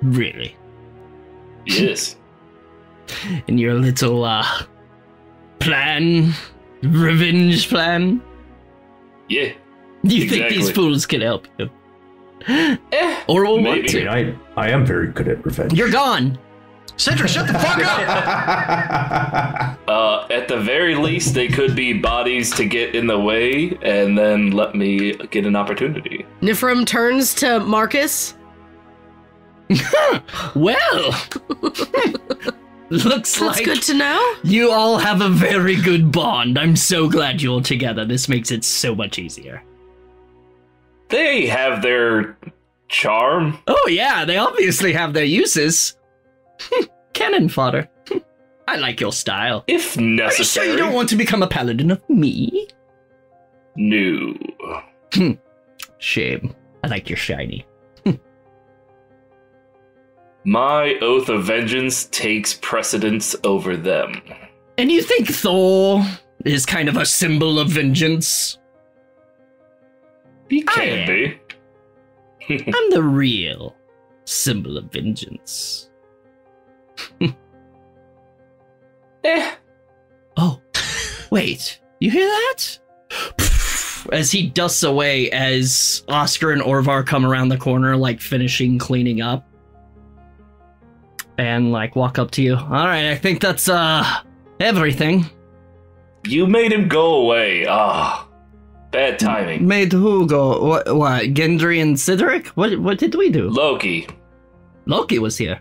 Really? Yes. And your little, uh, plan? Revenge plan? Yeah. You exactly. think these fools can help you? Eh, or will want to. I, I am very good at revenge. You're gone! Cidric, shut the fuck up! uh, at the very least, they could be bodies to get in the way and then let me get an opportunity. Nifrum turns to Marcus. Well, looks That's like good to know. You all have a very good bond. I'm so glad you're together. This makes it so much easier. They have their charm. Oh yeah, they obviously have their uses. Cannon fodder. I like your style. If necessary. Are you sure you don't want to become a paladin of me? No. Shame. I like your shiny. My oath of vengeance takes precedence over them. And you think Thor is kind of a symbol of vengeance? He can be. I'm the real symbol of vengeance. Eh. Oh, wait. You hear that? As he dusts away, as Oscar and Orvar come around the corner, like finishing cleaning up. And, like, walk up to you. All right, I think that's, uh, everything. You made him go away. Ah, oh, bad timing. Made who go? What, what? Gendry and Cidric? What, what did we do? Loki. Loki was here.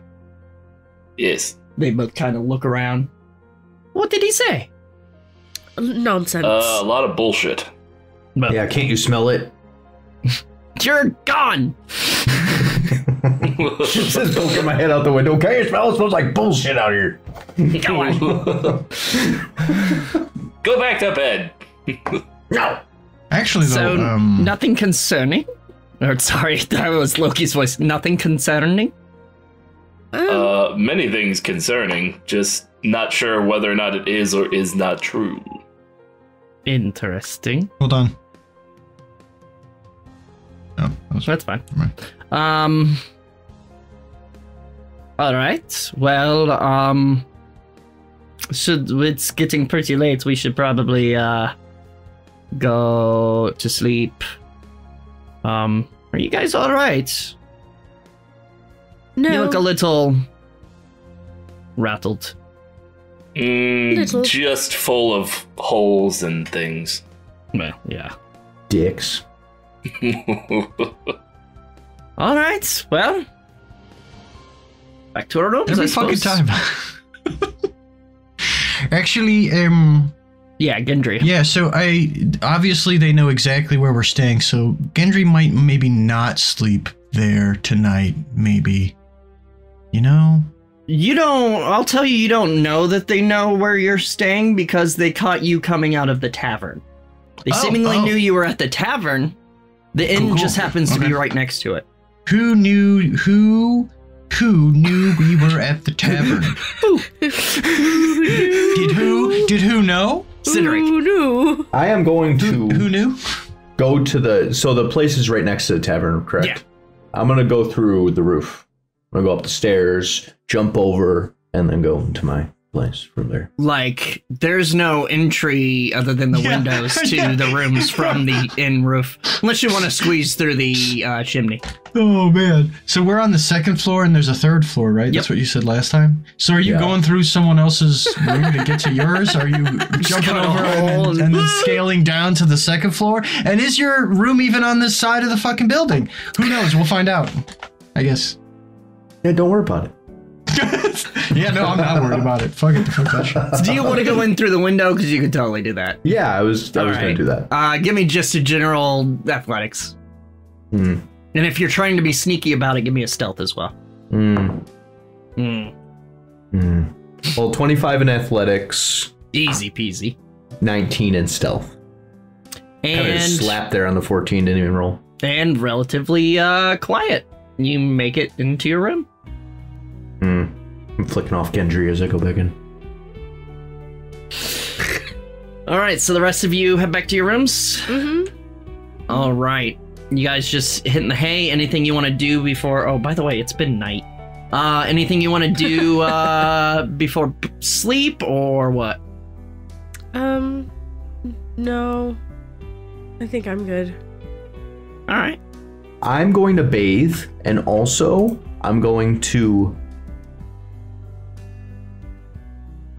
Yes. They both kind of look around. What did he say? Nonsense. Uh, a lot of bullshit. But yeah, can't you smell it? You're gone! Just don't get my head out the window, okay? It smells, smells like bullshit out here. Go on. Go back to bed. No. Actually, though, so um... nothing concerning. Or sorry, that was Loki's voice. Nothing concerning. Uh, many things concerning. Just not sure whether or not it is or is not true. Interesting. Hold on. No, that was... that's fine. Um. All right. Well, um, should it's getting pretty late. We should probably uh go to sleep. Um, are you guys all right? No. You look a little rattled. Mm, little. Just full of holes and things. Well, yeah. Dicks. All right. Well. Back to our rooms, every I fucking time. Actually, um... yeah, Gendry. Yeah, so I... obviously, they know exactly where we're staying, so Gendry might maybe not sleep there tonight, maybe. You know? You don't... I'll tell you, you don't know that they know where you're staying because they caught you coming out of the tavern. They oh, seemingly oh. knew you were at the tavern. The inn cool, cool. just happens okay. to be right next to it. Who knew... who... Who knew we were at the tavern? Who? Did who? Did who know? Cidric. Who knew? I am going to. Who, who knew? Go to the. So the place is right next to the tavern, correct? Yeah. I'm gonna go through the roof. I'm gonna go up the stairs, jump over, and then go into my place from there. Like, there's no entry other than the yeah. windows to yeah. the rooms from the inn roof, unless you want to squeeze through the uh, chimney. Oh man! So we're on the second floor, and there's a third floor, right? Yep. That's what you said last time. So are you yeah. going through someone else's room to get to yours? Are you jumping over and, and then scaling down to the second floor? And is your room even on this side of the fucking building? Who knows? We'll find out, I guess. Yeah, don't worry about it. Yeah, no, I'm not worried about it. Fuck it. So do you want to go in through the window? Because you could totally do that. Yeah, I was I All was right. going to do that. Uh, give me just a general athletics. Mm. And if you're trying to be sneaky about it, give me a stealth as well. Mm. Mm. Mm. Well, twenty-five in athletics. Easy peasy. nineteen in stealth. And kind of slapped there on the fourteen, didn't even roll. And relatively uh, quiet. You make it into your room. Mm. I'm flicking off Gendry as I go back in. All right, so the rest of you head back to your rooms? Mm-hmm. All right. You guys just hitting the hay? Anything you want to do before... Oh, by the way, it's been night. Uh, anything you want to do uh, before sleep or what? Um, no. I think I'm good. All right. I'm going to bathe, and also I'm going to...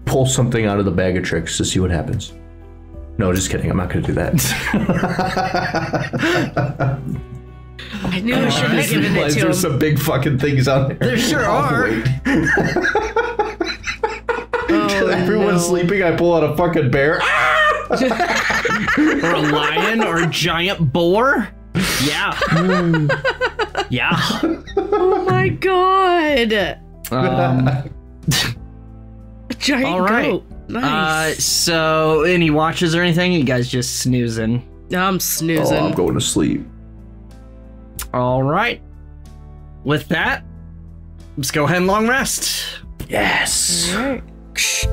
pull something out of the bag of tricks to see what happens. No, just kidding. I'm not going to do that. I knew I shouldn't have given it to him. There's some big fucking things out there. There sure are. Oh, everyone's no. sleeping. I pull out a fucking bear. Or a lion or a giant boar. Yeah. Mm. Yeah. Oh, my God. Um... Giant All right. goat. Nice. Uh, so, any watches or anything? You guys just snoozing? I'm snoozing. Oh, I'm going to sleep. All right. With that, let's go ahead and long rest. Yes. All right.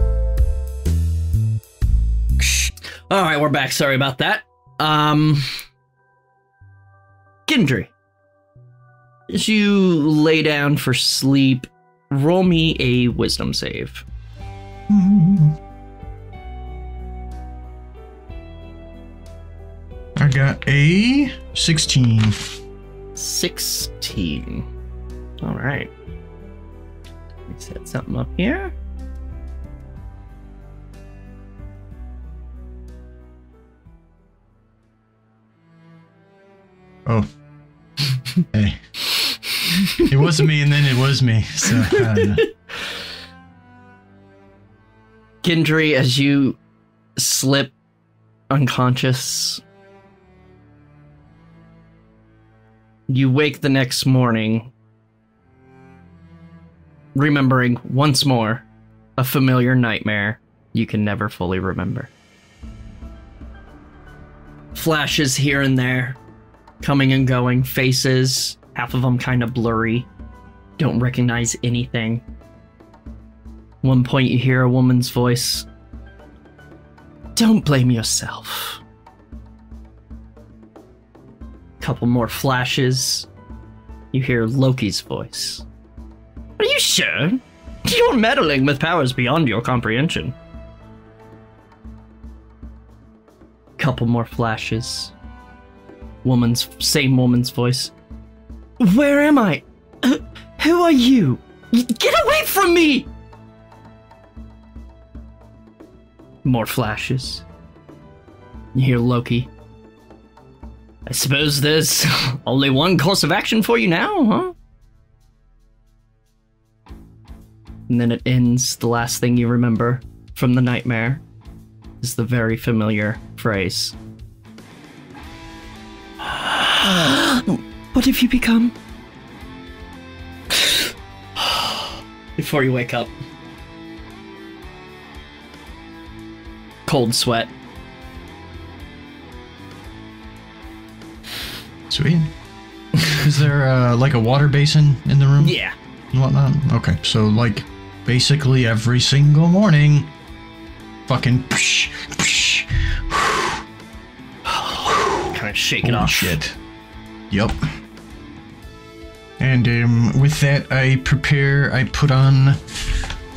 All right, we're back. Sorry about that. Um, Gendry, as you lay down for sleep, roll me a wisdom save. I got a sixteen. sixteen. All right. Let me set something up here. Oh. Hey. It wasn't me, and then it was me. So. I don't know. Gendry, as you slip unconscious, you wake the next morning, remembering once more a familiar nightmare you can never fully remember. Flashes here and there, coming and going, faces, half of them kind of blurry, don't recognize anything. One point you hear a woman's voice. Don't blame yourself. Couple more flashes. You hear Loki's voice. Are you sure? You're meddling with powers beyond your comprehension. Couple more flashes. Woman's same woman's voice. Where am I? Who are you? Get away from me! More flashes. You hear Loki. I suppose there's only one course of action for you now, huh? And then it ends. The last thing you remember from the nightmare is the very familiar phrase. What have you become? Before you wake up. Cold sweat. Sweet. Is there uh, like a water basin in the room? Yeah. and whatnot. Okay, so like basically every single morning, fucking psh, psh, kind of shake it off. Shit. Yep. And um, with that, I prepare. I put on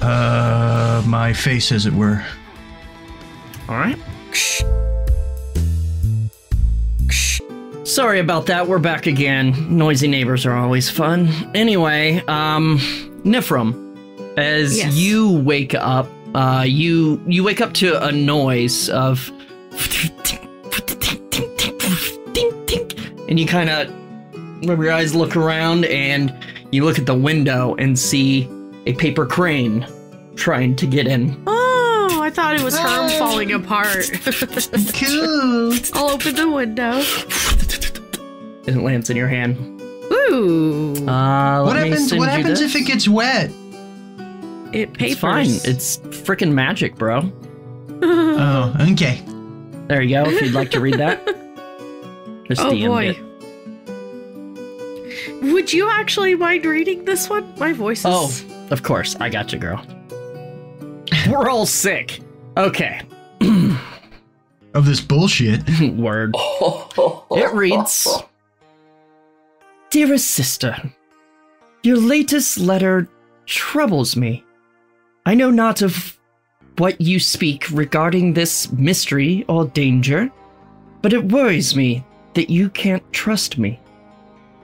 uh, my face, as it were. All right. Sorry about that. We're back again. Noisy neighbors are always fun. Anyway, um, Nifrum, as yes. you wake up, uh, you you wake up to a noise of, and you kind of rub your eyes, look around, and you look at the window and see a paper crane trying to get in. Oh, I thought it was Herm falling apart. Cool. I'll open the window. And it lands in your hand. Ooh. Uh, what happens, what happens if it gets wet? It papers. It's fine. It's freaking magic, bro. Oh, okay. There you go, if you'd like to read that. Just oh, D M'd boy. It. Would you actually mind reading this one? My voice is... Oh, of course. I got you, girl. We're all sick. Okay. Of this bullshit. Word. It reads... Dearest sister, your latest letter troubles me. I know not of what you speak regarding this mystery or danger, but it worries me that you can't trust me.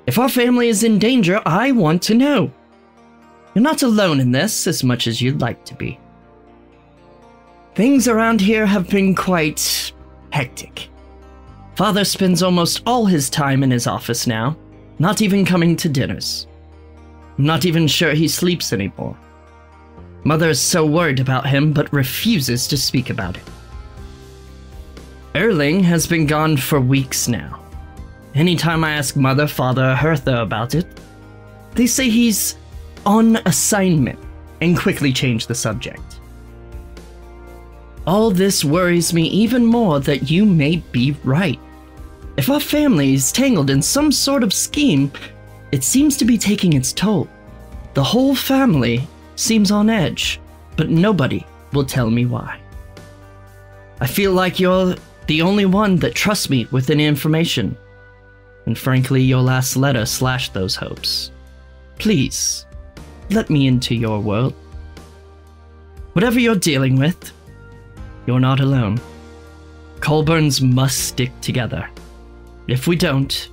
If our family is in danger, I want to know. You're not alone in this as much as you'd like to be. Things around here have been quite hectic. Father spends almost all his time in his office now, not even coming to dinners. I'm not even sure he sleeps anymore. Mother is so worried about him, but refuses to speak about it. Erling has been gone for weeks now. Anytime I ask Mother, Father, or Hertha about it, they say he's on assignment and quickly change the subject. All this worries me even more that you may be right. If our family is tangled in some sort of scheme, it seems to be taking its toll. The whole family seems on edge, but nobody will tell me why. I feel like you're the only one that trusts me with any information. And frankly, your last letter slashed those hopes. Please, let me into your world. Whatever you're dealing with, you're not alone. Colburns must stick together. If we don't,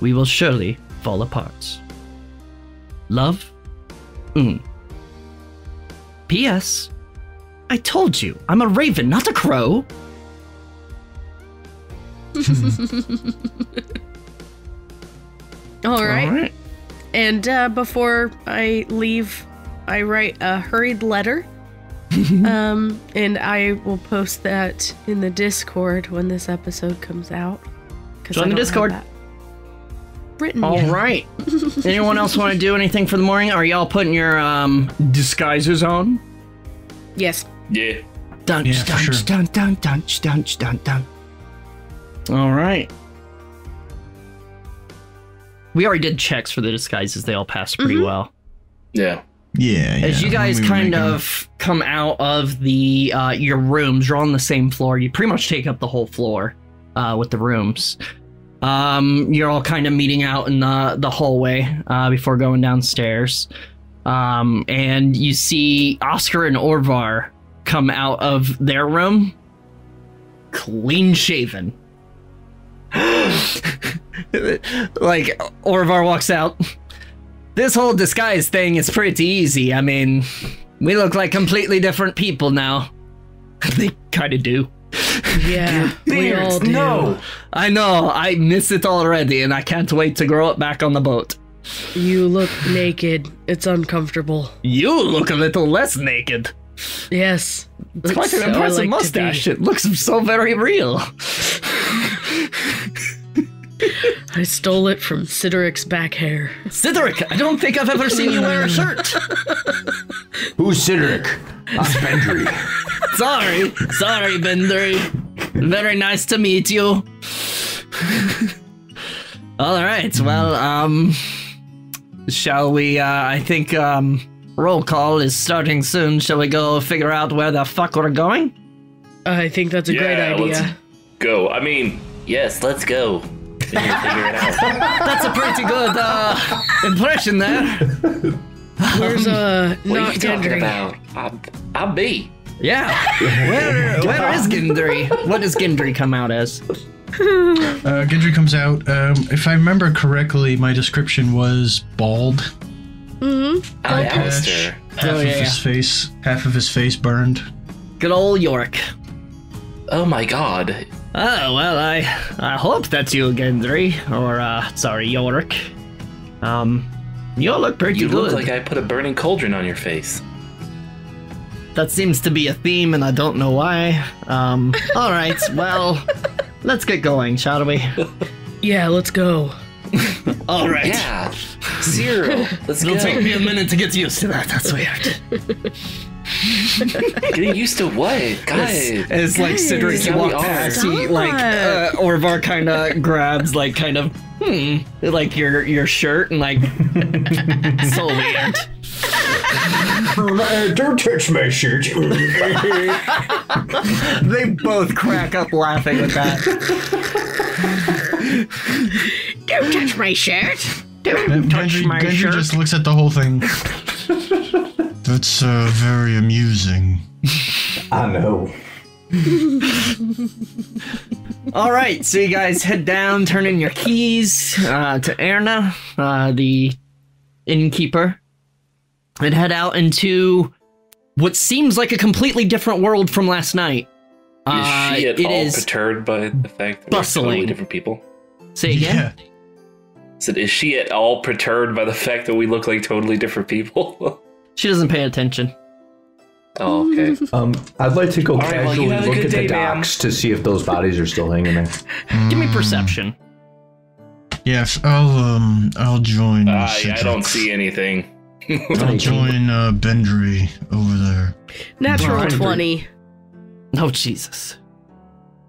we will surely fall apart. Love? Mm. P S I told you, I'm a raven, not a crow. All right. All right. And uh, before I leave, I write a hurried letter. um, and I will post that in the Discord when this episode comes out. Join the Discord. Written all yet. Right. Anyone else want to do anything for the morning? Are y'all putting your um, disguises on? Yes. Yeah. Dunch, yeah, dunch, sure. dunch, dunch, dunch, dunch, dunch, dunch. All right. We already did checks for the disguises. They all passed pretty mm-hmm. well. Yeah. Yeah, yeah. As you guys kind of come out of the uh, your rooms, you're on the same floor. You pretty much take up the whole floor uh, with the rooms. Um, you're all kind of meeting out in the the hallway uh, before going downstairs, um, and you see Oscar and Orvar come out of their room, clean shaven. Like Orvar walks out. This whole disguise thing is pretty easy. I mean, we look like completely different people now. They kind of do. Yeah, we all do. No. I know. I miss it already, and I can't wait to grow up back on the boat. You look naked. It's uncomfortable. You look a little less naked. Yes. It's quite an impressive mustache. It looks so very real. I stole it from Cidric's back hair. Cidric, I don't think I've ever seen you wear a shirt. Who's Cidric? I'm Bendry. Sorry, sorry, Bendry. Very nice to meet you. All right, well, um, Shall we, uh, I think, um, roll call is starting soon. Shall we go figure out where the fuck we're going? I think that's a yeah, great idea. Let's go. I mean, yes, let's go. Figure, figure it out. That's a pretty good, uh, impression there. Where's, uh, um, what not are you talking Gendry? About? I'm, I'm B. Yeah. Where, where is Gendry? What does Gendry come out as? Uh, Gendry comes out, um, if I remember correctly, my description was bald. Mm-hmm. Oh, Alistair. Half oh, yeah, of his yeah. face, half of his face burned. Good old York. Oh my god. Oh, well, I I hope that's you, Gendry. Or, uh, sorry, York. Um, you look pretty you good. You look like I put a burning cauldron on your face. That seems to be a theme, and I don't know why. Um, alright, well... Let's get going, shall we? Yeah, let's go. All right. Yeah. Zero. Let's It'll go. Take me a minute to get used to that. That's weird. Getting used to what? God. It's, it's like Cidric walked past. He like uh, Orvar kind of grabs like kind of hmm like your your shirt and like so weird. Uh, don't touch my shirt. They both crack up laughing at that. Don't touch my shirt. Don't and touch Gendry, my Gendry shirt. Gendry just looks at the whole thing. That's uh, very amusing. I know. All right, so you guys head down, turn in your keys uh, to Erna, uh, the innkeeper. And head out into what seems like a completely different world from last night. Is she at uh, all is perturbed by the fact that bustling. We're totally different people? Say again? Yeah. So is she at all perturbed by the fact that we look like totally different people? She doesn't pay attention. Oh, okay. Um, I'd like to go all casually right, well, look at day, the docks ma'am. To see if those bodies are still hanging there. Mm. Give me perception. Yes, I'll um, I'll join. Uh, yeah, I don't see anything. I'll join uh, Bendry over there. Natural Bendry. twenty. Oh, Jesus.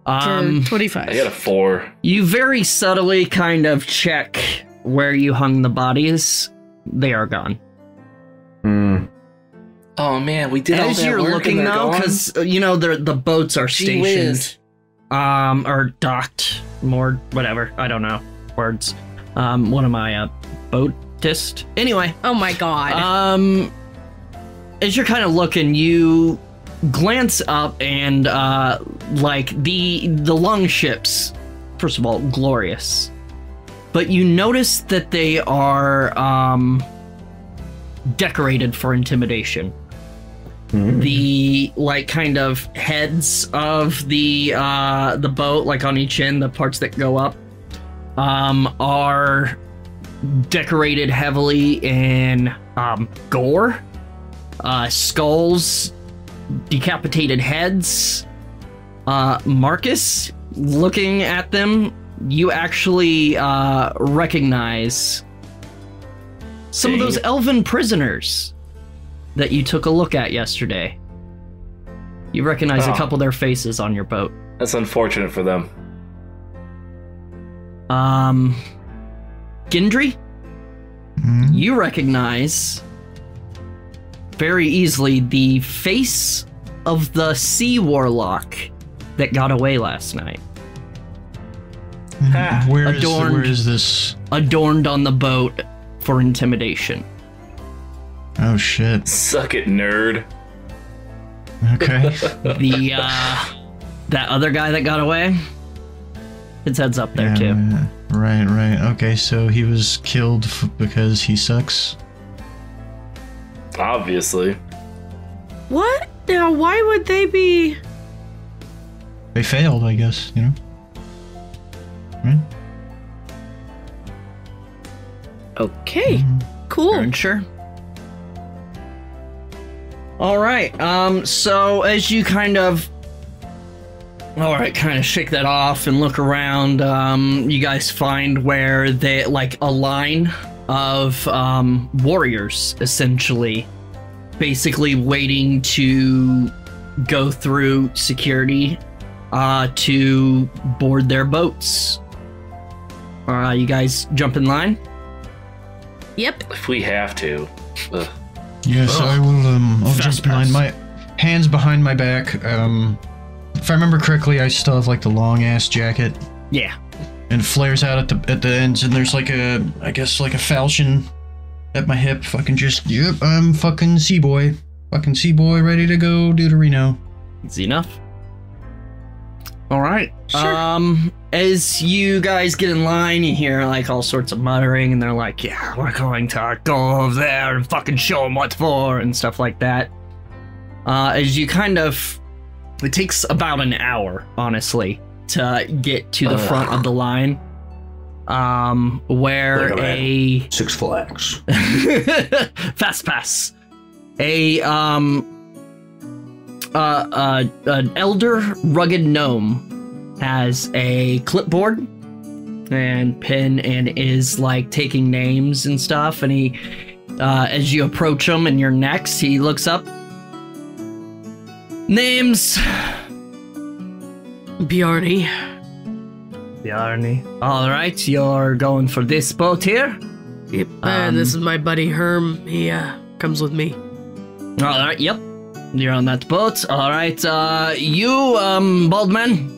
Um, twenty-five. I got a four. You very subtly kind of check where you hung the bodies. They are gone. Mm. Oh, man, we did As all that As you're work looking, though, because, you know, the, the boats are Gee stationed. Um, or docked. More, whatever. I don't know. Words. Um, what am I, a boat? Anyway. Oh my god. Um, as you're kind of looking, you glance up and uh, like the the lung ships. First of all, glorious, but you notice that they are um, decorated for intimidation. Mm. The like kind of heads of the uh, the boat, like on each end, the parts that go up, um, are. Decorated heavily in um, gore, uh, skulls, decapitated heads. Uh, Marcus, looking at them, you actually uh, recognize some Dang. of those elven prisoners that you took a look at yesterday. You recognize oh. a couple of their faces on your boat. That's unfortunate for them. Um... Gendry, mm. you recognize very easily the face of the sea warlock that got away last night. Ah, where, adorned, is, where is this? Adorned on the boat for intimidation. Oh, shit. Suck it, nerd. Okay. the, uh, that other guy that got away? His head's up there, yeah, too. Yeah. Right, right. Okay, so he was killed f because he sucks? Obviously. What? Now, why would they be... They failed, I guess, you know? Right? Okay, mm-hmm. cool. Sure. All right, um, so as you kind of... All right, kind of shake that off and look around. Um, you guys find where they, like, a line of um, warriors, essentially, basically waiting to go through security uh, to board their boats. Uh, you guys jump in line? Yep. If we have to. Ugh. Yes, oh. I will. Um, I'll Fast jump behind my hands behind my back. Um, if I remember correctly, I still have like the long ass jacket. Yeah. And flares out at the at the ends, and there's like a I guess like a falchion at my hip. Fucking just yep. I'm fucking sea boy. Fucking sea boy, ready to go do to Reno. That's enough. All right. Sure. Um, as you guys get in line, you hear like all sorts of muttering, and they're like, "Yeah, we're going to go over there and fucking show them what for," and stuff like that. Uh, as you kind of, it takes about an hour, honestly, to get to the uh, front of the line, um, where a Six Flags fast pass, a um. Uh, uh, an elder rugged gnome has a clipboard and pen and is like taking names and stuff. And he, uh, as you approach him and you're next, he looks up. Names. Bjarni. Bjarni. All right, you're going for this boat here. Yep. Um, uh, this is my buddy Herm. He uh, comes with me. All right. Yep. You're on that boat. All right, uh, you, um, bald man.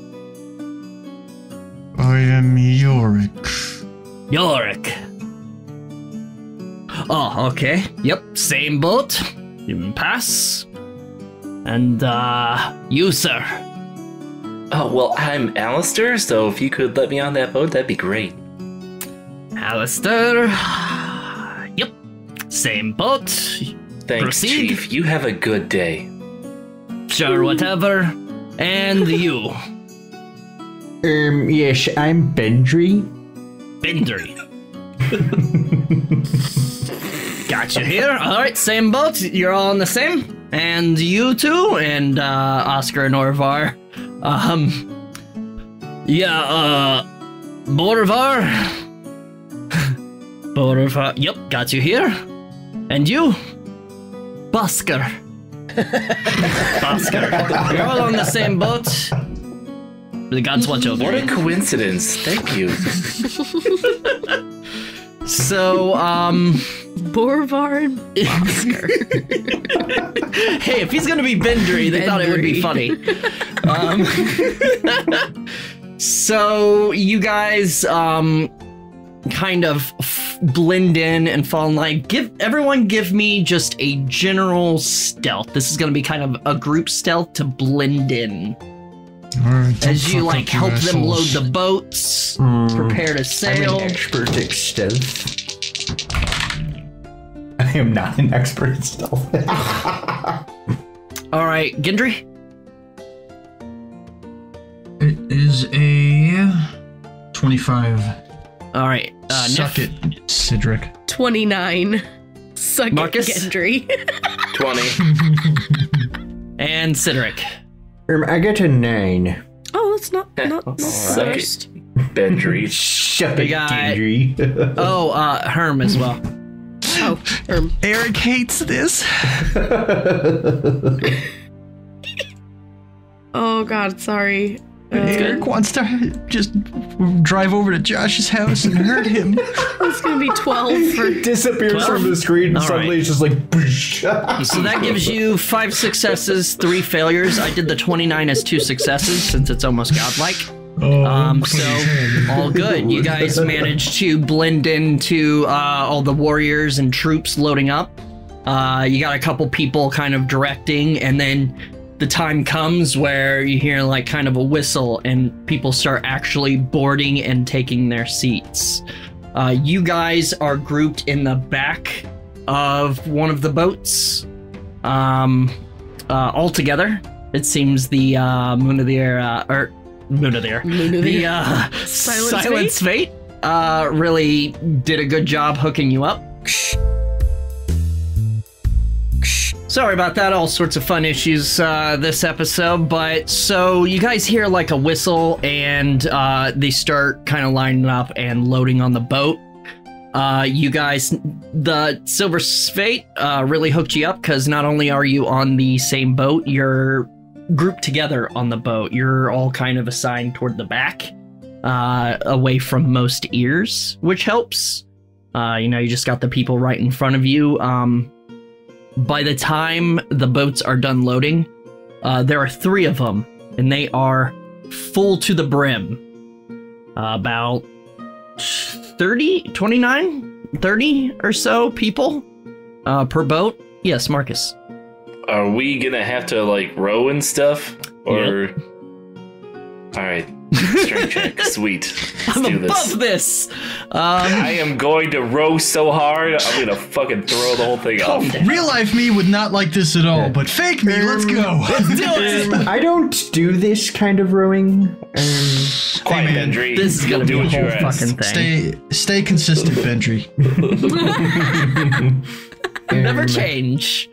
I am Yorick. Yorick. Oh, okay. Yep, same boat. You pass. And, uh, you, sir. Oh, well, I'm Alistair, so if you could let me on that boat, that'd be great. Alistair. Yep, same boat. Thanks, Proceed. Chief. You have a good day. Sure, whatever. And you. Um, yes, I'm Bendry. Bendry. Gotcha here. Alright, same boat. You're all on the same. And you too. And, uh, Oscar and Orvar. Um, yeah, uh, Borvar. Borvar. Yep, got you here. And you. Bosker. Bosker. We're all on the same boat. The gods watch over. What a coincidence. Thank you. So, um... Borvar and Bosker. Hey, if he's gonna be Bendry, they Bendry. thought it would be funny. Um, so, you guys, um... kind of f blend in and fall in line. Give everyone give me just a general stealth. This is going to be kind of a group stealth to blend in. All right, as you like help assholes. them load the boats, mm. prepare to sail. I'm an expert at stealth. I am not an expert at stealth. All right, Gendry. It is a twenty-five. All right. Uh, Suck it, Cidric. twenty-nine. Suck Marcus? It, Gendry. twenty. And Cidric. Um, I got a nine. Oh, that's not not the worst. Gendry. Shut it, Gendry. Oh, uh, Herm as well. Oh, Herm. Eric hates this. Oh, God, sorry. Uh, Eric wants to just drive over to Josh's house and hurt him. It's gonna be twelve. For disappears twelve? From the screen and All suddenly right. it's just like. So that gives you five successes, three failures. I did the twenty-nine as two successes since it's almost godlike. Oh, um, so all good. You guys managed to blend into uh, all the warriors and troops loading up. Uh, you got a couple people kind of directing, and then. The time comes where you hear like kind of a whistle and people start actually boarding and taking their seats. Uh, you guys are grouped in the back of one of the boats. Um, uh, all together, it seems the uh, Moon of the Air, uh, or Moon of the Air, Moon of the, the uh, Silent, Silent Spate uh, really did a good job hooking you up. Sorry about that, all sorts of fun issues uh, this episode, but so you guys hear like a whistle and uh, they start kind of lining up and loading on the boat. Uh, you guys, the Silver Spate uh, really hooked you up because not only are you on the same boat, you're grouped together on the boat. You're all kind of assigned toward the back, uh, away from most ears, which helps. Uh, you know, you just got the people right in front of you. Um, by the time the boats are done loading, uh, there are three of them, and they are full to the brim. Uh, about thirty, twenty-nine, thirty or so people uh, per boat. Yes, Marcus. Are we gonna have to, like, row and stuff? Or... Yep. Alright. Strength check. Sweet. Let's I'm do above this. this. Um, I am going to row so hard, I'm gonna fucking throw the whole thing off. Real life me would not like this at all, but fake me, um, let's go. Let's do it. Um, I don't do this kind of rowing. Um, Quiet, hey, Bendry. This is gonna do be a whole fucking thing. Stay, stay consistent, Bendry. um, Never change.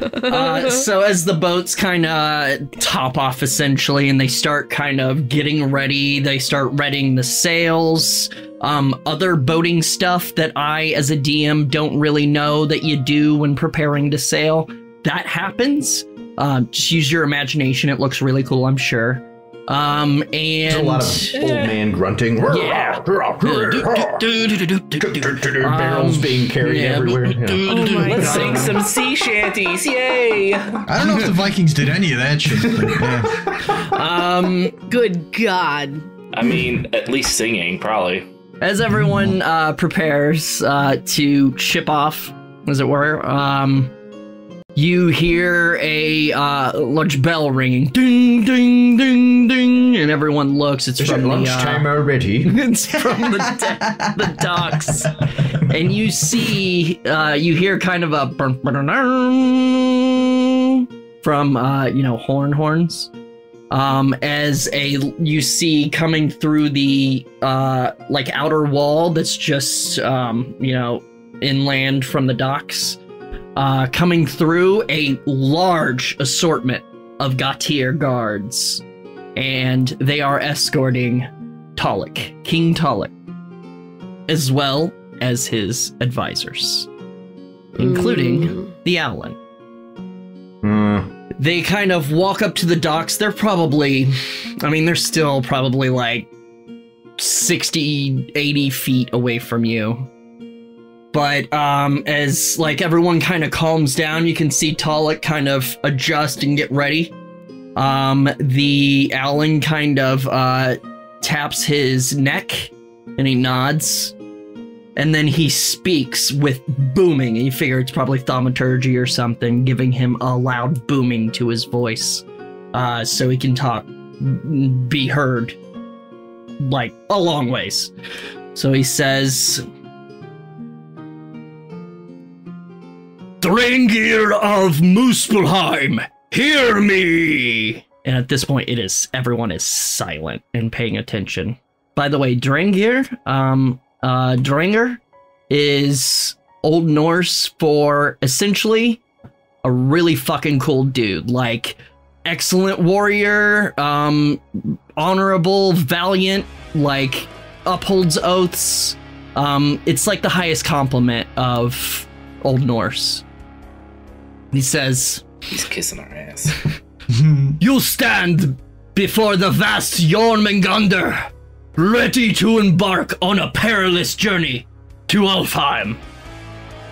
Uh, so as the boats kind of top off, essentially, and they start kind of getting ready, they start readying the sails, um, other boating stuff that I, as a D M, don't really know that you do when preparing to sail. That happens. Uh, just use your imagination. It looks really cool, I'm sure. Um, and There's a lot of old man grunting. Yeah. Barrels being carried yeah. everywhere. Yeah. Oh, let's sing some sea shanties. Yay. I don't know if the Vikings did any of that shit. But, yeah. Um, good God. I mean, at least singing, probably. As everyone uh, prepares uh, to ship off, as it were, um, you hear a uh, large bell ringing, ding, ding, ding, ding, and everyone looks. It's Is from it lunchtime uh, already. It's from the, the docks, and you see, uh, you hear kind of a from uh, you know horn horns, um, as a you see coming through the uh, like outer wall that's just um, you know inland from the docks. Uh, coming through a large assortment of Gatir guards, and they are escorting Talik, King Talik, as well as his advisors, including mm. the Owlin. Mm. They kind of walk up to the docks. They're probably, I mean, they're still probably like sixty, eighty feet away from you. But um, as like everyone kind of calms down, you can see Talik kind of adjust and get ready. Um, the Owlin kind of uh, taps his neck and he nods. And then he speaks with booming. And you figure it's probably thaumaturgy or something, giving him a loud booming to his voice. Uh, so he can talk, be heard like a long ways. So he says... Drangir of Muspelheim, hear me! And at this point, it is everyone is silent and paying attention. By the way, Drangir, um, uh, Drangir is Old Norse for essentially a really fucking cool dude. Like, excellent warrior, um, honorable, valiant, like, upholds oaths. Um, it's like the highest compliment of Old Norse. He says, he's kissing our ass. You stand before the vast Jormungandr, ready to embark on a perilous journey to Alfheim.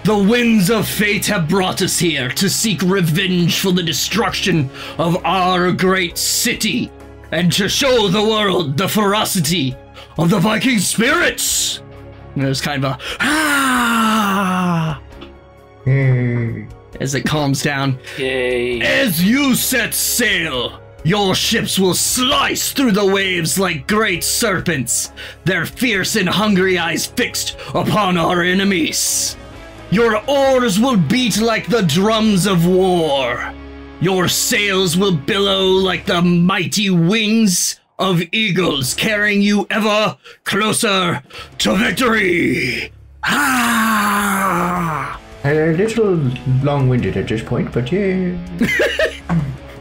The winds of fate have brought us here to seek revenge for the destruction of our great city and to show the world the ferocity of the Viking spirits. And there's kind of a ah. Mm. As it calms down. Yay. As you set sail, your ships will slice through the waves like great serpents, their fierce and hungry eyes fixed upon our enemies. Your oars will beat like the drums of war. Your sails will billow like the mighty wings of eagles, carrying you ever closer to victory. Ah! A little long-winded at this point, but yeah.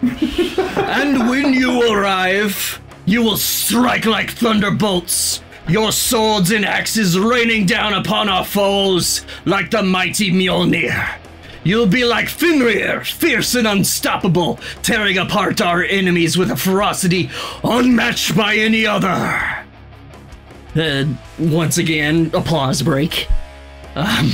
And when you arrive, you will strike like thunderbolts, your swords and axes raining down upon our foes like the mighty Mjolnir. You'll be like Fenrir, fierce and unstoppable, tearing apart our enemies with a ferocity unmatched by any other. Uh, once again, applause break. Um,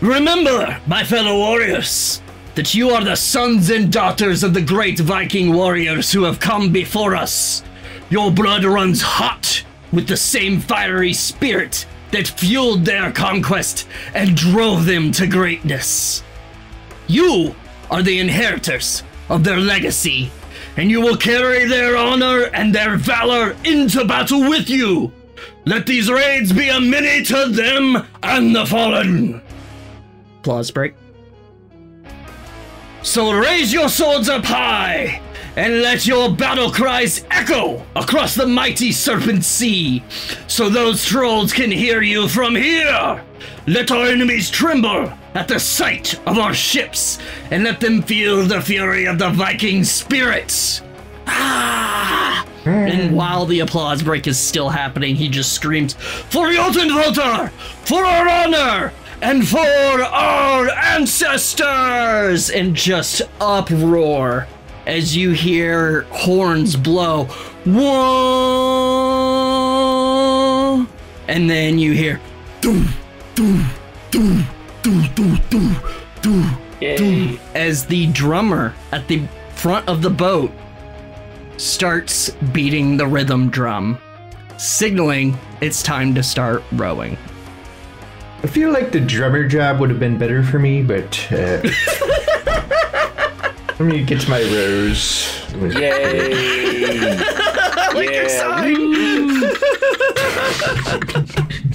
remember, my fellow warriors, that you are the sons and daughters of the great Viking warriors who have come before us. Your blood runs hot with the same fiery spirit that fueled their conquest and drove them to greatness. You are the inheritors of their legacy, and you will carry their honor and their valor into battle with you. Let these raids be a mini to them and the fallen. Applause break. So raise your swords up high, and let your battle cries echo across the mighty serpent sea, so those trolls can hear you from here. Let our enemies tremble at the sight of our ships, and let them feel the fury of the Viking spirits. Ah! Mm. And while the applause break is still happening, he just screams, "For Jotunvotr! For our honor! And for our ancestors!" And just uproar as you hear horns blow. Whoa! And then you hear doo, doo, doo, doo, doo, doo, doo, doo, as the drummer at the front of the boat starts beating the rhythm drum, signaling it's time to start rowing. I feel like the drummer job would have been better for me, but uh, let me get to my rows. Yay! Like yeah. You're sorry.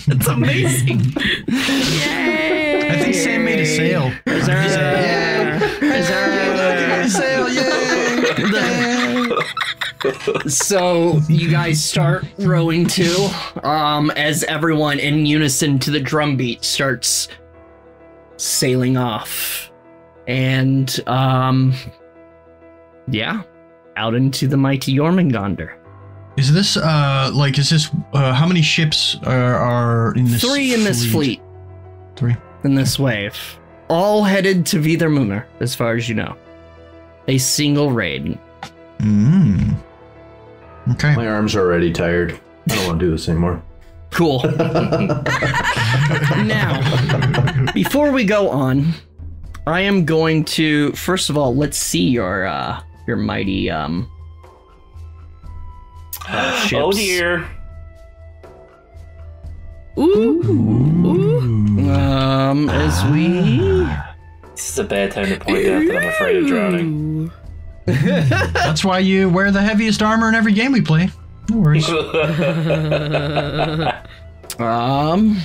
That's amazing. Yay! I think Sam made a sail. Is there a sail? Yay! So you guys start rowing too, um, as everyone in unison to the drum beat starts sailing off, and um, yeah, out into the mighty Jormungandr. Is this, uh, like, is this, uh, how many ships are, are in this Three in fleet? this fleet. Three. In this wave. All headed to Vithermuner, as far as you know. A single raid. Mmm. Okay. My arms are already tired. I don't want to do this anymore. Cool. Now, before we go on, I am going to, first of all, let's see your, uh, your mighty, um... Uh, oh dear. Ooh. Ooh. Um, as ah. we... This is a bad time to point out that I'm afraid of drowning. That's why you wear the heaviest armor in every game we play. No worries. uh, um.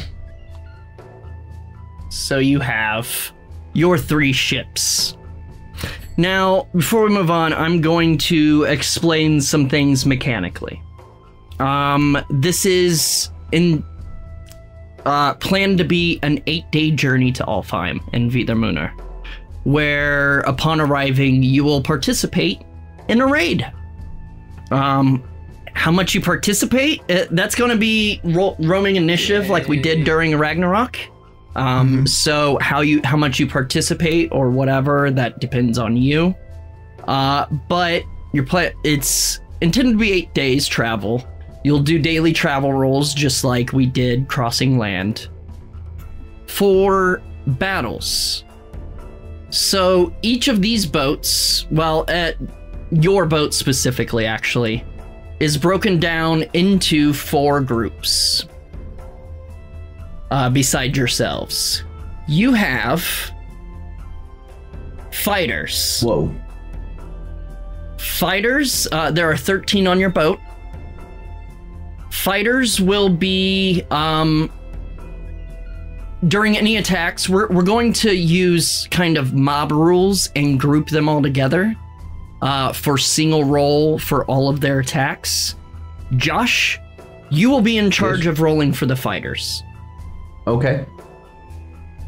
So you have your three ships. Now, before we move on, I'm going to explain some things mechanically. Um, this is in uh, planned to be an eight-day journey to Alfheim and Vithermuner, where, upon arriving, you will participate in a raid. Um, how much you participate? Uh, that's going to be ro roaming initiative, like we did during Ragnarok. Um, mm-hmm. So how you how much you participate or whatever, that depends on you. Uh, but your play it's intended to be eight days travel. You'll do daily travel rolls just like we did crossing land. For battles. So each of these boats, well, at your boat specifically actually, is broken down into four groups. Uh, beside yourselves, you have fighters. Whoa. Fighters, uh, there are thirteen on your boat. Fighters will be, um, during any attacks, we're, we're going to use kind of mob rules and group them all together uh, for single roll for all of their attacks. Josh, you will be in charge of rolling for the fighters. Okay.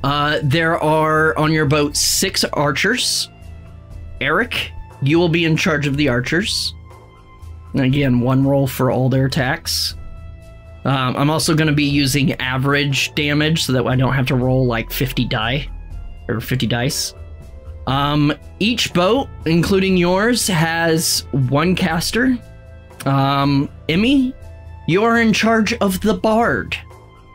Uh, there are on your boat six archers. Eric, you will be in charge of the archers. And again, one roll for all their attacks. Um, I'm also going to be using average damage so that I don't have to roll like fifty die or fifty dice. Um, each boat, including yours, has one caster. Um, Emmy, you are in charge of the bard.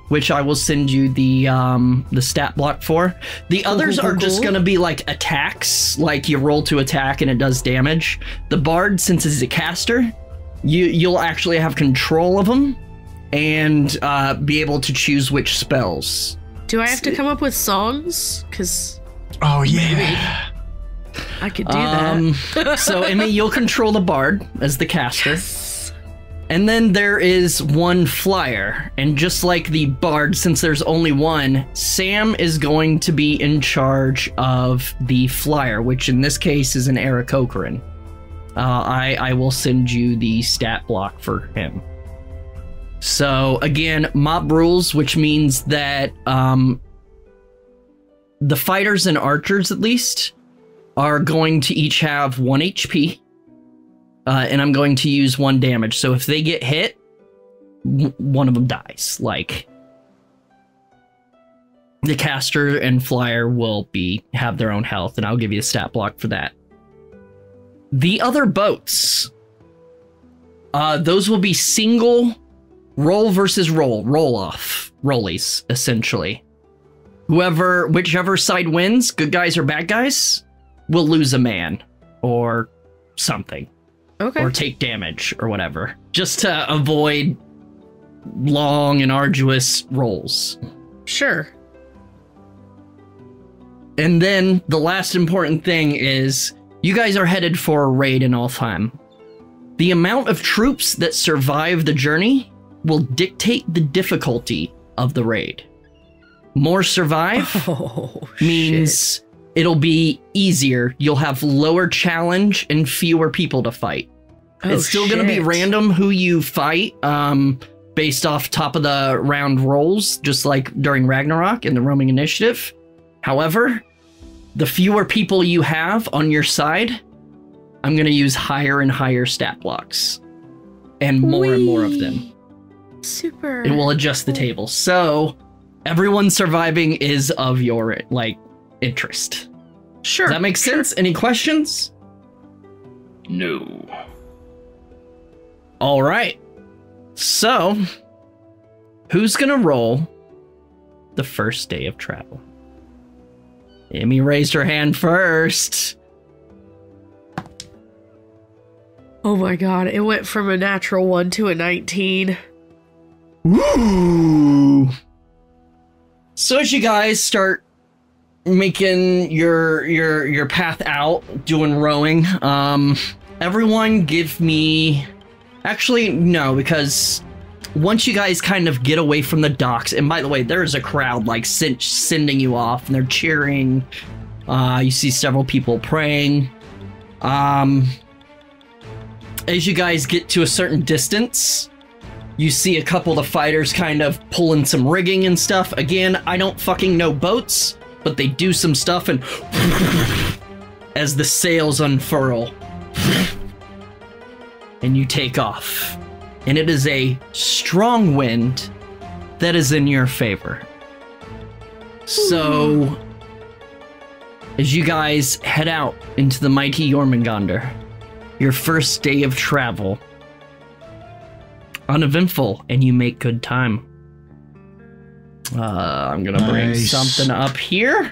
which I will send you the um, the stat block for. The cool, others cool, cool, are cool. just going to be like attacks, like you roll to attack and it does damage. The Bard, since he's a caster, you, you'll actually have control of him and uh, be able to choose which spells. Do I have to come up with songs? Because oh yeah, maybe I could do um, that. So Emmy, you'll control the Bard as the caster. Yes. And then there is one flyer, and just like the Bard, since there's only one, Sam is going to be in charge of the flyer, which in this case is an Eric Cochran. Uh, I, I will send you the stat block for him. So again, mob rules, which means that um, the fighters and archers, at least, are going to each have one H P. Uh, and I'm going to use one damage. So if they get hit, w one of them dies. Like the caster and flyer will be have their own health, and I'll give you a stat block for that. The other boats, uh, those will be single roll versus roll, roll off, rollies essentially. Whoever, whichever side wins, good guys or bad guys, will lose a man or something. Okay. Or take damage or whatever, just to avoid long and arduous rolls. Sure. And then the last important thing is you guys are headed for a raid in Alfheim. The amount of troops that survive the journey will dictate the difficulty of the raid. More survive oh, means... Shit. It'll be easier. You'll have lower challenge and fewer people to fight. Oh, it's still going to be random who you fight um, based off top of the round rolls, just like during Ragnarok and the roaming initiative. However, the fewer people you have on your side, I'm going to use higher and higher stat blocks and more Whee! and more of them. Super. It will adjust the table. So everyone surviving is of your like. interest. Sure. Does that make sure. sense? Any questions? No. All right. So, who's gonna roll the first day of travel? Emmy raised her hand first. Oh my god! It went from a natural one to a nineteen. Ooh. So as you guys start making your your your path out, doing rowing. Um, everyone, give me. Actually, no, because once you guys kind of get away from the docks, and by the way, there is a crowd like send, sending you off, and they're cheering. Uh, you see several people praying. Um, as you guys get to a certain distance, you see a couple of the fighters kind of pulling some rigging and stuff. Again, I don't fucking know boats. But they do some stuff and as the sails unfurl and you take off, and it is a strong wind that is in your favor. So as you guys head out into the mighty Jormungandr, your first day of travel, uneventful, and you make good time. Uh, I'm gonna nice. bring something up here.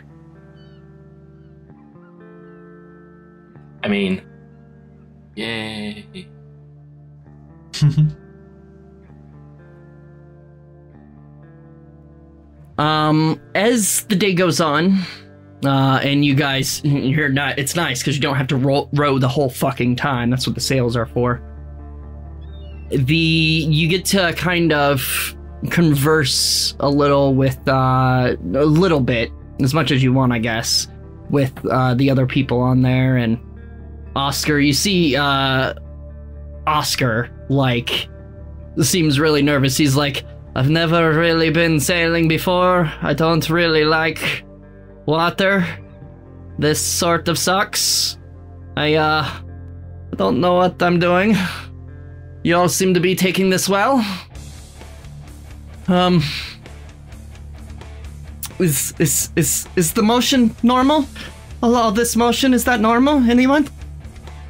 I mean, yay. um, as the day goes on, uh, and you guys, you're not, it's nice because you don't have to roll, row the whole fucking time. That's what the sails are for. The, you get to kind of converse a little with uh, a little bit, as much as you want, I guess, with uh, the other people on there. And Oscar, you see uh, Oscar, like, seems really nervous. He's like, I've never really been sailing before. I don't really like water. This sort of sucks. I uh, don't know what I'm doing. You all seem to be taking this well. Um, is, is, is, is the motion normal? All, all this motion, is that normal? Anyone?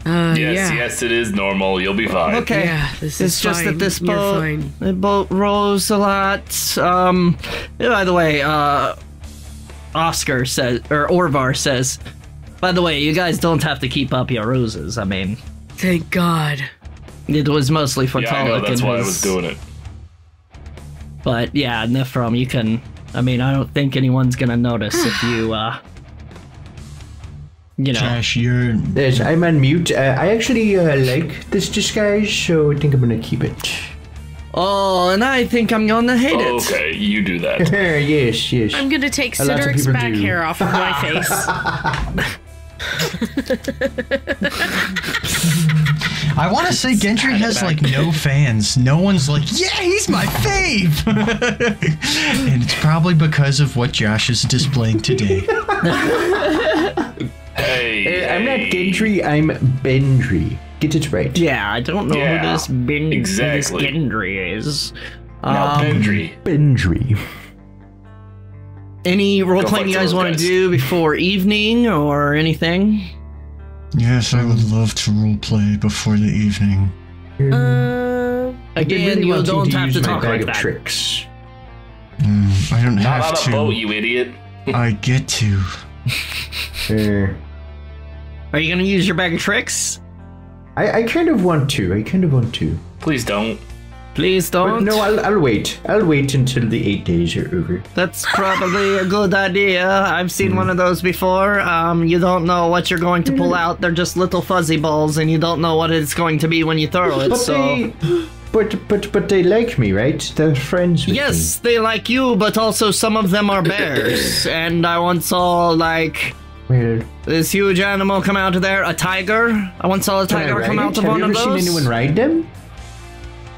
Uh, yes, yeah. yes, it is normal. You'll be fine. Okay. Yeah, this it's is just fine. that this boat, the boat rolls a lot. Um, by the way, uh, Oscar says, or Orvar says, by the way, you guys don't have to keep up your roses. I mean, thank God. It was mostly for Talik. Yeah, I know, that's why his... I was doing it. But yeah, Nifrum, you can. I mean, I don't think anyone's gonna notice if you. Uh, You know. Josh, you're... Yes, I'm on mute. Uh, I actually uh, like this disguise, so I think I'm gonna keep it. Oh, and I think I'm gonna hate oh, it. Okay, you do that. yes, yes. I'm gonna take Cidric's back do. hair off of my face. I want to say Gendry has like no fans. No one's like, yeah, he's my fave. And it's probably because of what Josh is displaying today. Hey, hey, I'm not Gendry, I'm Bendry. Get it right. Yeah, I don't know yeah, who this, ben exactly. this Gendry is. No, um, Bendry. Bendry. Any role playing you guys want to do before evening or anything? Yes, I would love to roleplay before the evening. Uh, again, really you don't to have to talk like that. Tricks. Mm, I don't Not have to. Not on a boat, you idiot. I get to. Sure. Are you going to use your bag of tricks? I, I kind of want to. I kind of want to. Please don't. Please don't. But no, I'll, I'll wait. I'll wait until the eight days are over. That's probably a good idea. I've seen mm. one of those before. Um, you don't know what you're going to pull out. They're just little fuzzy balls, and you don't know what it's going to be when you throw it. But so, they, but but but they like me, right? They're friends with yes, me. Yes, they like you, but also some of them are bears, and I once saw like Weird. this huge animal come out of there, a tiger. I once saw a tiger come out it? of Have one of those. Have you ever seen anyone ride them?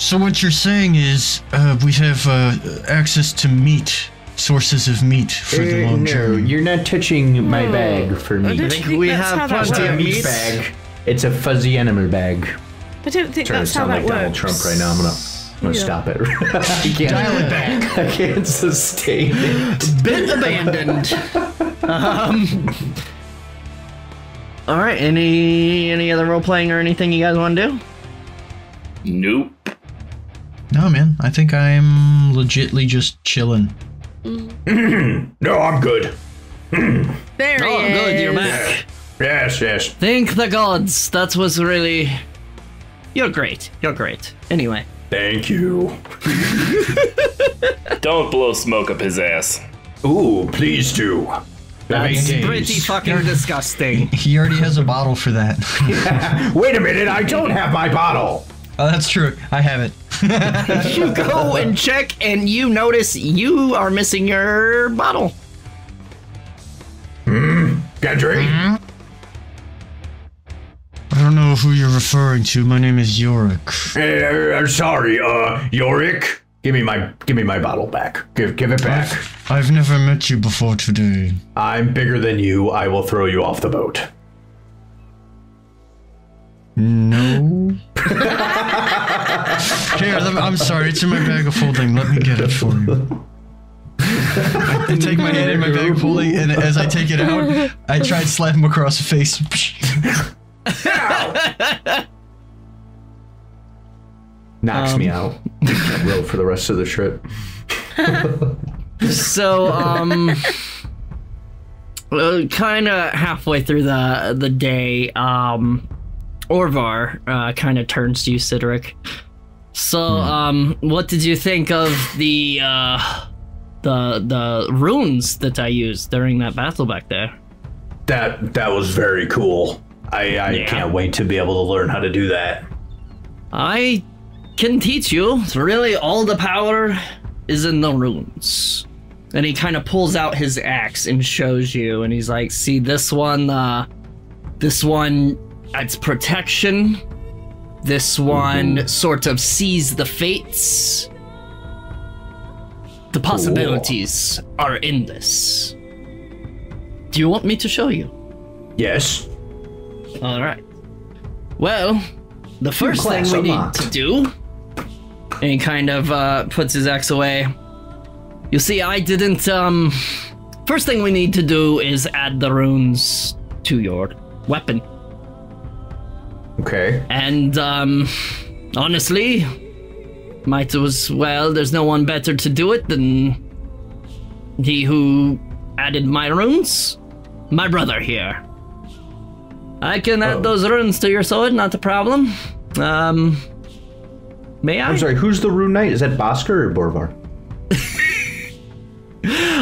So what you're saying is uh, we have uh, access to meat, sources of meat for uh, the long no, term. No, you're not touching my no. bag for meat. I don't think we have plenty of meat bag. It's a fuzzy animal bag. I don't think Turns that's how that like works. Donald Trump right now. I'm gonna, I'm gonna yeah. stop it. I can't, Dial it back. I can't sustain it. Been abandoned. um, all right. Any any other role playing or anything you guys want to do? Nope. No, man. I think I'm legitly just chilling. Mm. No, I'm good. there he oh, is. Oh, good. You're back. Yes, yes. Thank the gods. That was really... You're great. You're great. Anyway. Thank you. Don't blow smoke up his ass. Ooh, please do. That's pretty fucking disgusting. He already has a bottle for that. yeah. Wait a minute. I don't have my bottle. Oh, that's true. I have it. You go and check, and you notice you are missing your bottle. Hmm. Gendry? Mm-hmm. I don't know who you're referring to. My name is Yorick. Hey, I'm sorry, uh, Yorick. Give me my, give me my bottle back. Give, give it back. I've, I've never met you before today. I'm bigger than you. I will throw you off the boat. No. Here, I'm sorry, it's in my bag of holding. Let me get it for you. I take my hand in my bag of holding, and as I take it out, I try and slap him across the face. Knocks um, me out. I will for the rest of the trip. So, um... kind of halfway through the, the day, um... Orvar uh, kind of turns to you, Cidric. So, um, what did you think of the uh, the the runes that I used during that battle back there? That that was very cool. I, I yeah. can't wait to be able to learn how to do that. I can teach you. It's really, all the power is in the runes. And he kind of pulls out his axe and shows you, and he's like, "See this one? Uh, this one." It's protection. This one mm-hmm. sort of sees the fates. The possibilities Ooh. are endless. Do you want me to show you? Yes. All right. Well, the first thing we need to do, and he kind of uh, puts his axe away. You see, I didn't. Um, first thing we need to do is add the runes to your weapon. Okay. And um, honestly, might as well. There's no one better to do it than he who added my runes, my brother here. I can add oh. those runes to your sword, not a problem. Um, may I? I'm sorry, who's the rune knight? Is that Bosker or Orvar?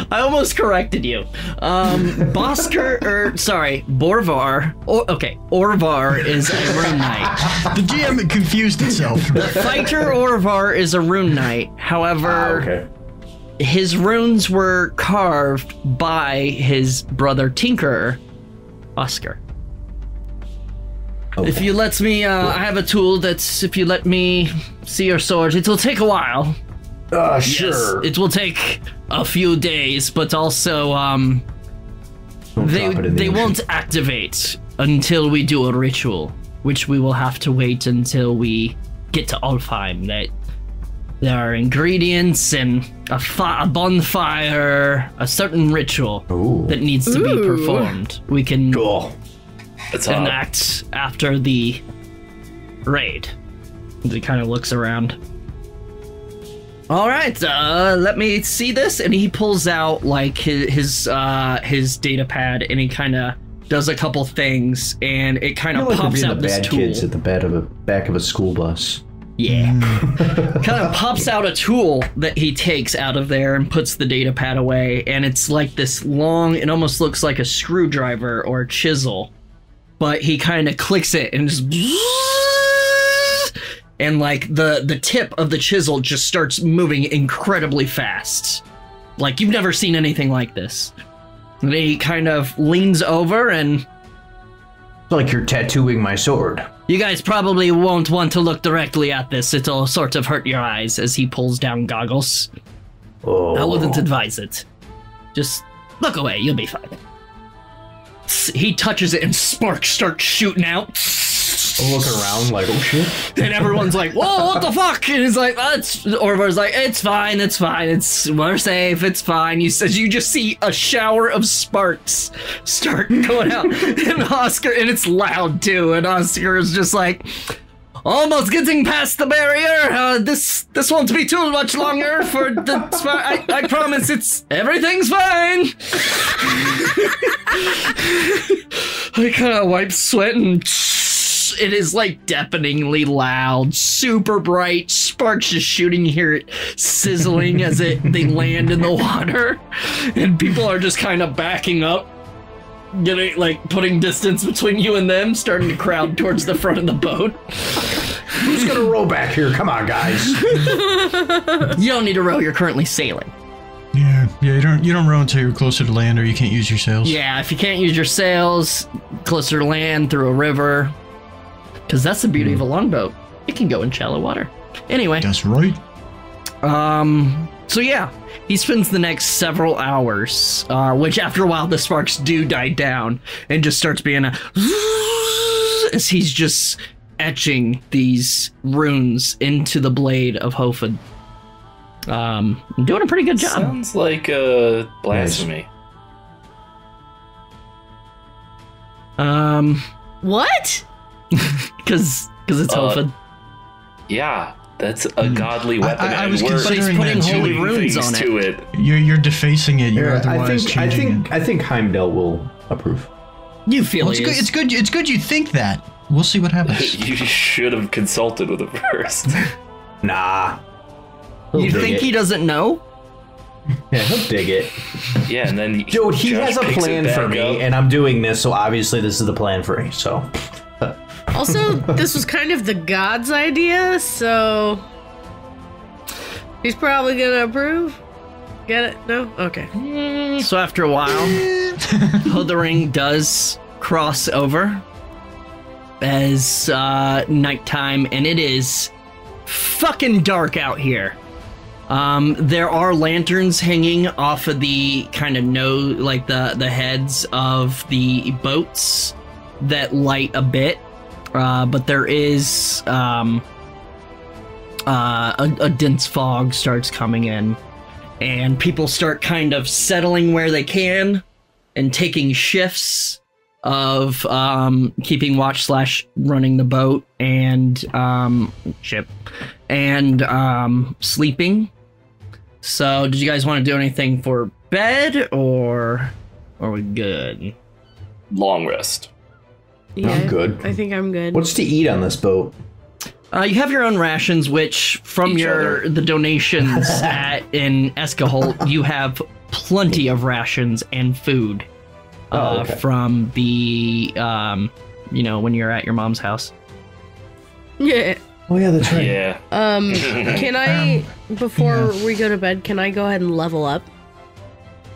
I almost corrected you. Um, Bosker, or er, sorry, Orvar. Or, okay, Orvar is a rune knight. The G M confused itself. The fighter Orvar is a rune knight. However, ah, okay. his runes were carved by his brother Tinker, Oscar. Okay. If you let me, uh, yeah. I have a tool that's, if you let me see your sword, it will take a while. Uh, sure. Yes, it will take a few days, but also, um, don't they, the they won't activate until we do a ritual, which we will have to wait until we get to Alfheim. That there are ingredients and a, fi a bonfire, a certain ritual Ooh. that needs to Ooh. be performed. We can cool. That's enact hot. after the raid. He kind of looks around. All right, uh, let me see this. And he pulls out like his his, uh, his data pad, and he kind of does a couple things, and it kind of pops out this tool. Kids at the back of a back of a school bus. Yeah, kind of pops out a tool that he takes out of there and puts the data pad away, and it's like this long. It almost looks like a screwdriver or a chisel, but he kind of clicks it and just. And like the the tip of the chisel just starts moving incredibly fast, like you've never seen anything like this. And he kind of leans over and it's like you're tattooing my sword. You guys probably won't want to look directly at this. It'll sort of hurt your eyes. As he pulls down goggles. Oh. I wouldn't advise it. Just look away. You'll be fine. He touches it and sparks start shooting out. Look around like, oh shit. And everyone's like, whoa, what the fuck? And he's like, oh, it's, Orvar's like, it's fine, it's fine, it's, we're safe, it's fine. You says you just see a shower of sparks start going out. And Oscar, and it's loud too, and Oscar is just like, almost getting past the barrier. Uh, this this won't be too much longer for the spark. I, I promise it's everything's fine. I kind of wipe sweat and it is like deafeningly loud, super bright, sparks just shooting. You hear it sizzling as it they land in the water, and people are just kind of backing up, getting like putting distance between you and them, starting to crowd towards the front of the boat. Who's gonna row back here? Come on, guys. You don't need to row. You're currently sailing. Yeah, yeah. You don't you don't row until you're closer to land, or you can't use your sails. Yeah, if you can't use your sails, closer to land through a river. Because that's the beauty mm. of a longboat. It can go in shallow water. Anyway. That's right. Um. So yeah, he spends the next several hours, uh, which after a while the sparks do die down and just starts being a as he's just etching these runes into the blade of Hofod. Um, doing a pretty good job. Sounds like a blasphemy. Nice. Um. What? Because it's uh, Hofod. Yeah, that's a mm. godly weapon. I, I, I was word. considering but he's putting holy runes on it. To it. You're, you're defacing it. You're yeah, otherwise I think, changing I think, it. I think Heimdall will approve. You feel well, it's good. It's good. It's good. You think that. We'll see what happens. You should have consulted with him first. Nah. He'll you think it. he doesn't know? Yeah, he'll dig it. Yeah, and then dude, he Josh has a plan for me, up. and I'm doing this, so obviously this is the plan for me. So. Also, this was kind of the god's idea, so he's probably gonna approve. Get it? No? Okay. So after a while, the ring does cross over as uh, nighttime, and it is fucking dark out here. Um, there are lanterns hanging off of the kind of no, like the the heads of the boats that light a bit. Uh, but there is um, uh, a, a dense fog starts coming in, and people start kind of settling where they can and taking shifts of um, keeping watch slash running the boat and um, ship and um, sleeping. So did you guys want to do anything for bed, or are we good? Long rest. Yeah, I'm good. I think I'm good. What's to eat on this boat? Uh, you have your own rations, which from Each your other. the donations at, in Escaholt, you have plenty of rations and food uh, oh, okay. from the, um, you know, when you're at your mom's house. Yeah. Oh, yeah, that's right. Yeah. Um, can I, um, before yeah. we go to bed, can I go ahead and level up?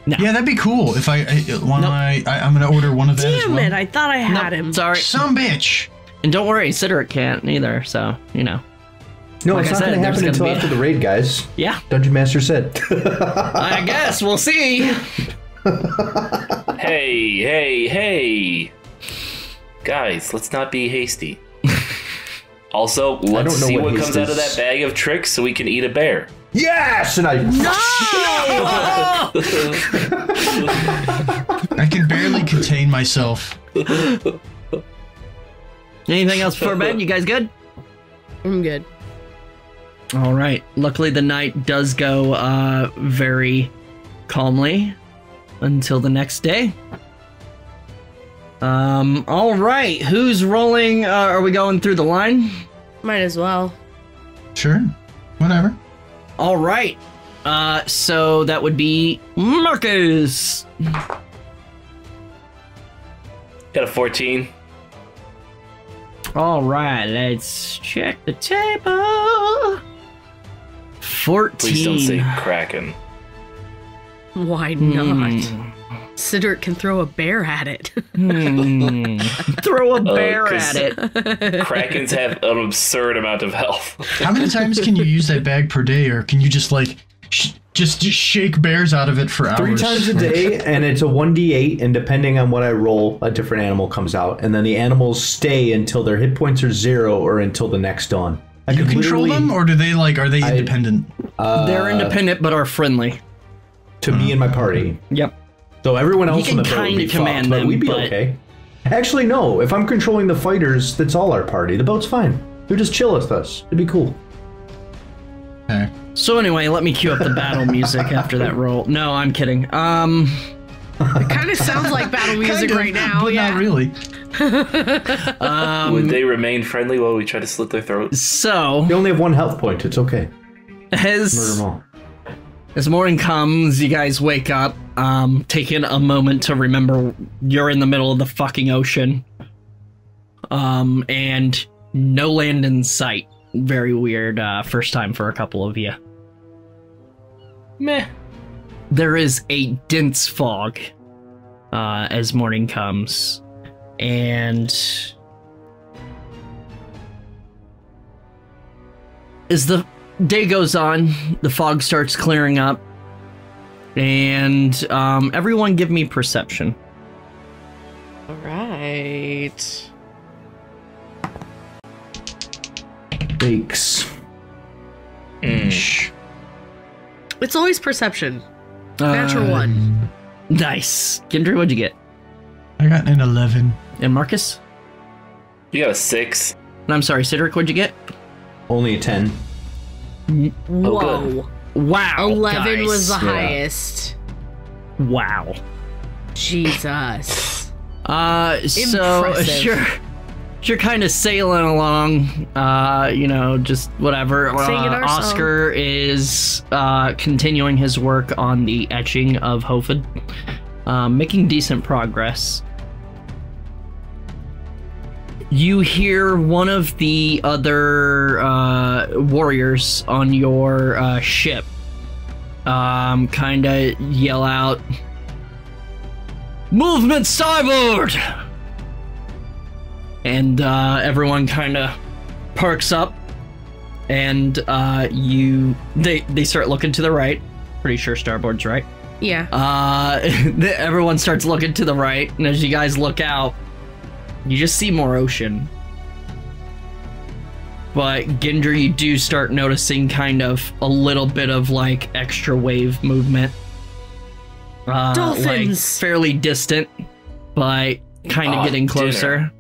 No. Yeah, that'd be cool. If I, I one nope. I, I, I'm gonna order one of them. Damn well. it! I thought I had nope, him. Sorry, some bitch. And don't worry, Cidric can't either. So you know. No, like it's I not said, gonna happen until gonna after a... the raid, guys. Yeah. Dungeon Master said. I guess we'll see. Hey, hey, hey, guys! Let's not be hasty. Also, let's see what, what comes is. out of that bag of tricks, so we can eat a bear. Yes, and I. No! I can barely contain myself. Anything else before bed? You guys good? I'm good. All right. Luckily, the night does go uh, very calmly until the next day. Um. All right. Who's rolling? Uh, are we going through the line? Might as well. Sure. Whatever. All right, uh, so that would be Marcus. Got a fourteen. All right, let's check the table. fourteen. Please don't say Kraken. Why not? Mm. Cidric can throw a bear at it. mm. Throw a bear uh, at it. Krakens have an absurd amount of health. How many times can you use that bag per day, or can you just like sh just, just shake bears out of it for hours? Three times a day, and it's a one d eight, and depending on what I roll, a different animal comes out, and then the animals stay until their hit points are zero or until the next dawn. I you control them, or do they like are they independent? I, uh, They're independent, but are friendly to uh, me and my party. Yep. So everyone else in the boat would be fucked, but we'd be okay. Actually, no. If I'm controlling the fighters, that's all our party. The boat's fine. They're just chill with us. It'd be cool. Okay. So anyway, let me cue up the battle music after that roll. No, I'm kidding. Um, it kind of sounds like battle music kind of, right now. But yeah. Not really. um, would they remain friendly while we try to slit their throats? So they only have one health point. It's okay. As murder them all. As morning comes, you guys wake up, um, taking a moment to remember you're in the middle of the fucking ocean. Um, and no land in sight. Very weird, uh, first time for a couple of you. Meh. There is a dense fog, uh, as morning comes. And... is the... day goes on, the fog starts clearing up, and um, everyone give me perception. All right. Thanks. Mm. It's always perception. Natural um, one. Nice. Gendry, what'd you get? I got an eleven. And Marcus? You got a six. And I'm sorry, Cidric, what'd you get? Only a ten. Whoa. Oh, wow. eleven guys. Was the yeah. highest. Wow. Jesus. Uh, so you're, you're kind of sailing along, uh, you know, just whatever. Uh, Oscar is uh, continuing his work on the etching of Hofod, um, making decent progress. You hear one of the other uh, warriors on your uh, ship um, kind of yell out, "Movement starboard!" And uh, everyone kind of perks up, and uh, you they they start looking to the right. Pretty sure starboard's right. Yeah. Uh, everyone starts looking to the right, and as you guys look out, you just see more ocean. But Gendry, you do start noticing kind of a little bit of like extra wave movement. Uh, Dolphins! Like fairly distant, but kind of oh, getting closer.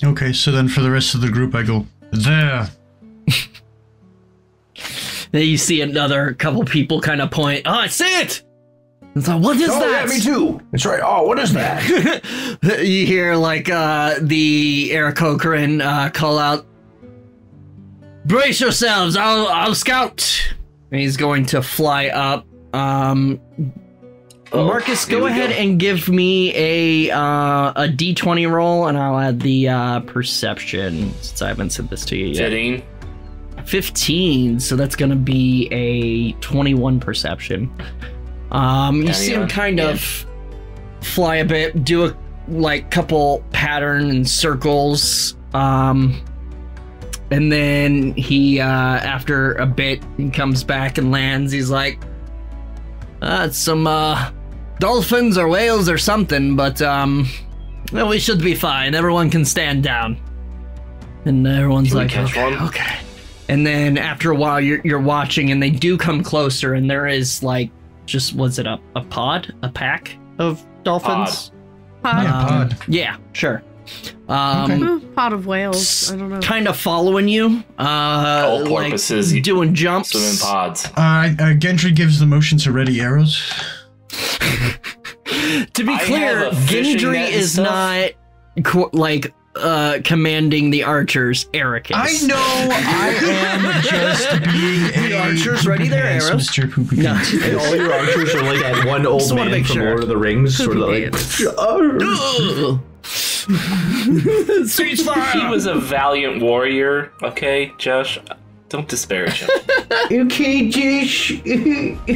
Dinner. Okay, so then for the rest of the group, I go, there. Then you see another couple people kind of point, oh, I see it! It's like, what is oh, that? Yeah, me too. That's right. Oh, what is that? You hear, like, uh, the Eric Corcoran uh, call out, brace yourselves, I'll, I'll scout. And he's going to fly up. Um, oh, Marcus, go ahead go. and give me a, uh, a D twenty roll, and I'll add the uh, perception, since I haven't said this to you yet. fifteen. fifteen, so that's going to be a twenty-one perception. Um, you yeah, see yeah. him kind yeah. of fly a bit, do a like couple pattern and circles, um, and then he, uh, after a bit, he comes back and lands. He's like, uh, it's some uh, dolphins or whales or something, but um, well, we should be fine. Everyone can stand down, and everyone's can like, okay, on? okay. And then after a while, you're you're watching, and they do come closer, and there is like. Just was it a, a pod, a pack of dolphins? Pod. pod. Yeah, um, pod. yeah, sure. Um, okay. Pod of whales. I don't know. Kind of following you. Uh, oh, porpoises. Like doing jumps. Swimming pods. Uh, uh, Gendry gives the motion to ready arrows. To be clear, Gendry is not co like. Uh, commanding the archers, Eric is. I know. I am just being a the archers ready their arrows. No. And all your archers are like that one old man from sure. Lord of the Rings, sort of like. He was a valiant warrior. Okay, Josh, don't disparage him. Okay, Josh.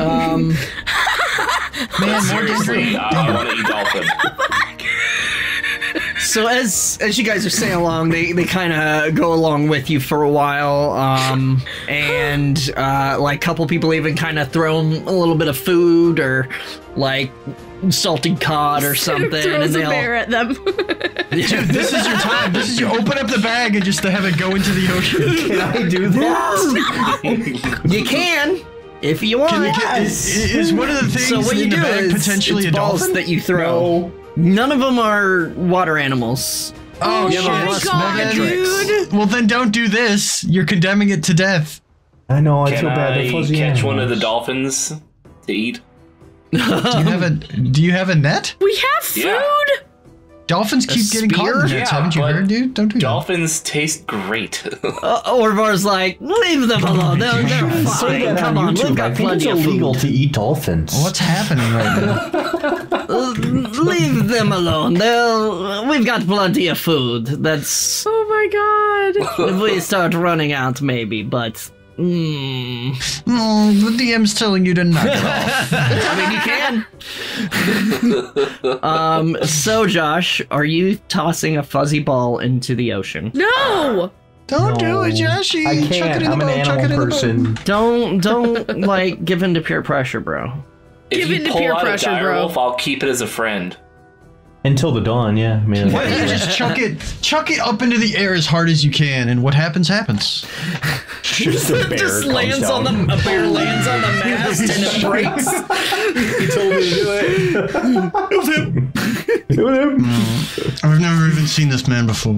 um. Man, seriously, I want to eat dolphin. So as as you guys are sailing along, they, they kind of go along with you for a while, um, and uh, like a couple people even kind of throw them a little bit of food or like salted cod or something. Throws and a bear at them. Dude, this is your time. This is you open up the bag and just to have it go into the ocean. Can I do that? You can. If you want. Can you, can, yes. is, is one of the things so what in you the do bag is, potentially it's a balls dolphin? That you throw. No. None of them are water animals. Oh, oh shit. God, dude. Well, then don't do this. You're condemning it to death. I know. I Can feel bad. I catch animals. one of the dolphins to eat? Do you have a Do you have a net? We have food. Yeah. Dolphins keep a getting caught in nets. Yeah, haven't you heard, dude? Don't do dolphins that. Dolphins taste great. uh, Orvar's like, leave them alone. They're, they're fine. That Come on, you've got plenty of food. It's illegal to eat dolphins. What's happening right now? Leave them alone. They'll, we've got plenty of food. That's. Oh my god. If we start running out, maybe, but. Mm. Mm, the D M's telling you to knock it off. I mean, you can. um, so, Josh, are you tossing a fuzzy ball into the ocean? No! Don't no, do it, Joshy. I can't. Chuck it in I'm the boat. An animal Chuck it in person. The boat. Don't, don't, like, give in to peer pressure, bro. If Give you in to pull peer out pressure, a bro. Wolf, I'll keep it as a friend. Until the dawn, yeah. I mean, why don't you just chuck it, chuck it up into the air as hard as you can, and what happens happens. Just a bear just lands down. on the a bear lands on the mast and it breaks. He told me to do it. It was him. It was him. Mm. I've never even seen this man before.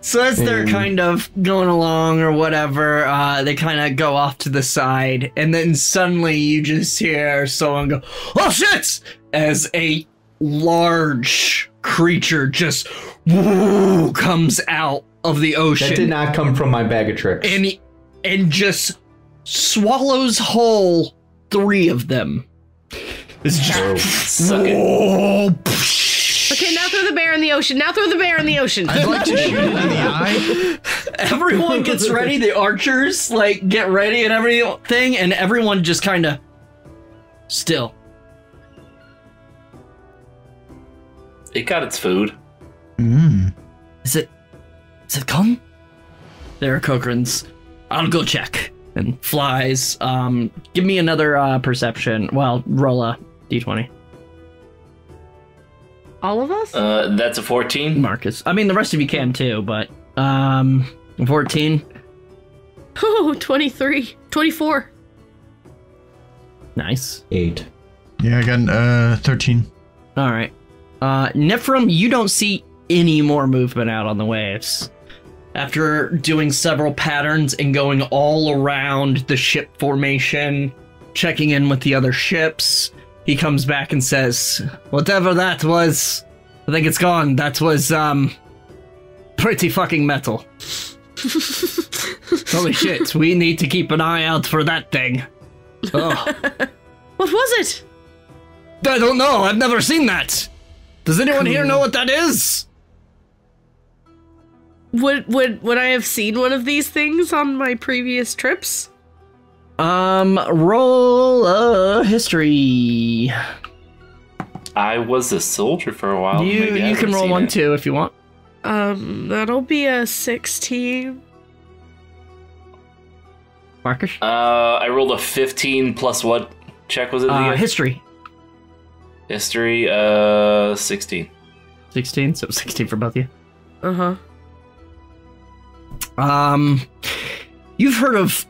So as they're kind of going along or whatever, uh, they kind of go off to the side, and then suddenly you just hear someone go, "Oh shit!" as a large creature just woo, comes out of the ocean. That did not come from my bag of tricks. And and just swallows whole three of them. It's just whoa. Okay, now throw the bear in the ocean. Now throw the bear in the ocean. I'd like to shoot it in the eye. Everyone gets ready. The archers, like, get ready and everything, and everyone just kind of still. It got its food. Mm. Is it... Is it gone? There are Cochran's. I'll go check. And flies. Um, give me another uh, perception. Well, roll a D twenty. All of us? Uh, that's a fourteen. Marcus. I mean, the rest of you can too, but... Um, fourteen. Oh, twenty-three. twenty-four. Nice. eight. Yeah, I got, uh, thirteen. Alright. Uh, Nifrum, you don't see any more movement out on the waves. After doing several patterns and going all around the ship formation, checking in with the other ships, he comes back and says, whatever that was, I think it's gone. That was, um, pretty fucking metal. Holy shit, we need to keep an eye out for that thing. Oh. What was it? I don't know. I've never seen that. Does anyone cool. here know what that is? Would would would I have seen one of these things on my previous trips? Um, roll a history. I was a soldier for a while. You Maybe you can roll one it. too if you want. Um, that'll be a sixteen. Marcus? Uh, I rolled a fifteen plus what check was it? Uh, history. History, uh, sixteen. sixteen, so sixteen for both of you. Uh-huh. Um, you've heard of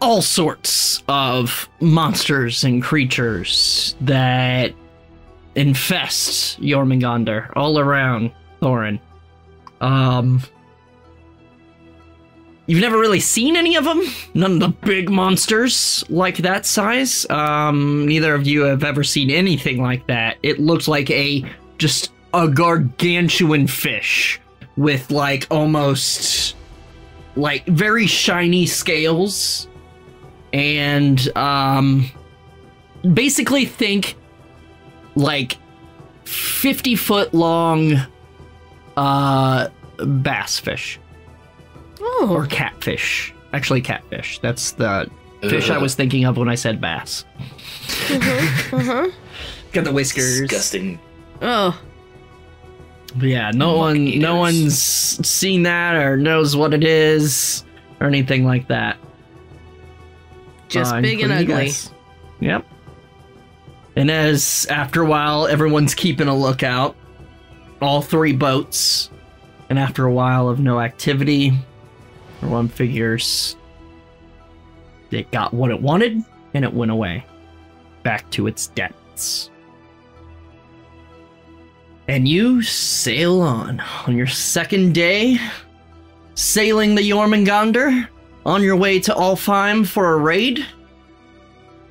all sorts of monsters and creatures that infest Jormungandr all around Thorin. Um, you've never really seen any of them. None of the big monsters like that size. Um, neither of you have ever seen anything like that. It looks like a, just a gargantuan fish with like almost... like very shiny scales, and um, basically think like fifty foot long uh, bass fish. Oh. Or catfish. Actually, catfish. That's the uh. fish I was thinking of when I said bass. Mm-hmm. Uh-huh. Got the whiskers. Disgusting. Oh. But yeah, no one, no one's seen that or knows what it is or anything like that. Just uh, big and ugly. Yep. And as after a while, everyone's keeping a lookout. All three boats. And after a while of no activity, everyone figures it got what it wanted and it went away back to its depths. And you sail on, on your second day, sailing the Jormungandr, on your way to Alfheim for a raid.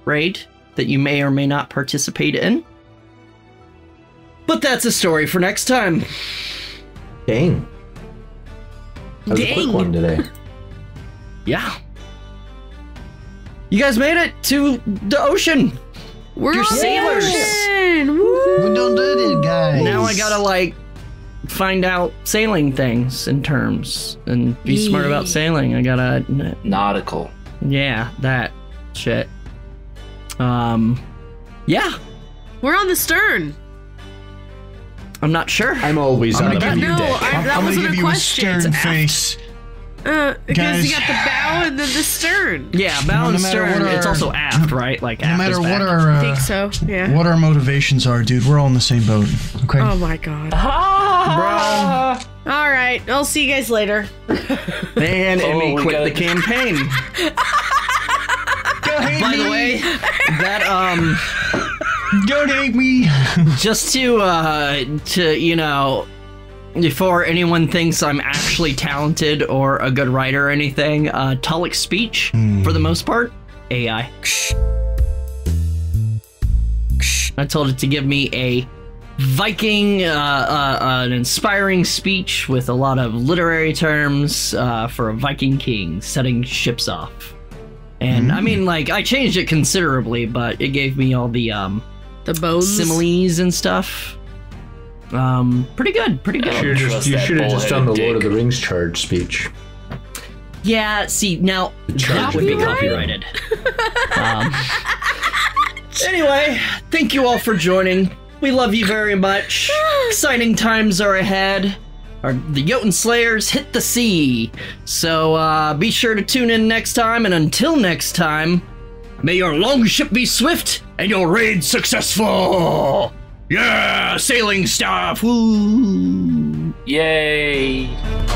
Raid that you may or may not participate in. But that's a story for next time. Dang. That was Dang. a quick one today. Yeah. You guys made it to the ocean. We're You're sailors. Woo. We don't do it, guys. Now I gotta like find out sailing things and terms and be Yee. smart about sailing. I gotta nautical. Yeah, that shit. Um, yeah. We're on the stern. I'm not sure. I'm always I'm on the stern. No, I, that I'm wasn't a question. I'm gonna give you a stern face. Uh, because you got the bow and then the stern. Yeah, bow and stern. It's also aft, right? Like no matter what our, uh, I think so. Yeah. What our motivations are, dude. We're all in the same boat. Okay. Oh my god. Ah! Bro. All right. I'll see you guys later. Man, Emmy oh, quit the campaign. By the way, that um, don't hate me. Just to uh, to you know. Before anyone thinks I'm actually talented or a good writer or anything, uh, Talik's speech, mm. for the most part, A I. I told it to give me a Viking, uh, uh, uh, an inspiring speech with a lot of literary terms uh, for a Viking king setting ships off. And mm. I mean, like, I changed it considerably, but it gave me all the, um, the bones, similes and stuff. Um, pretty good, pretty good. You should have just, just done the dick. Lord of the Rings charge speech. Yeah, see, now that would be copyrighted. um, anyway, thank you all for joining. We love you very much. Exciting times are ahead. Our, the Jotun Slayers hit the sea. So uh, be sure to tune in next time, and until next time, may your longship be swift and your raid successful! Yeah, sailing stuff! Woo! Yay!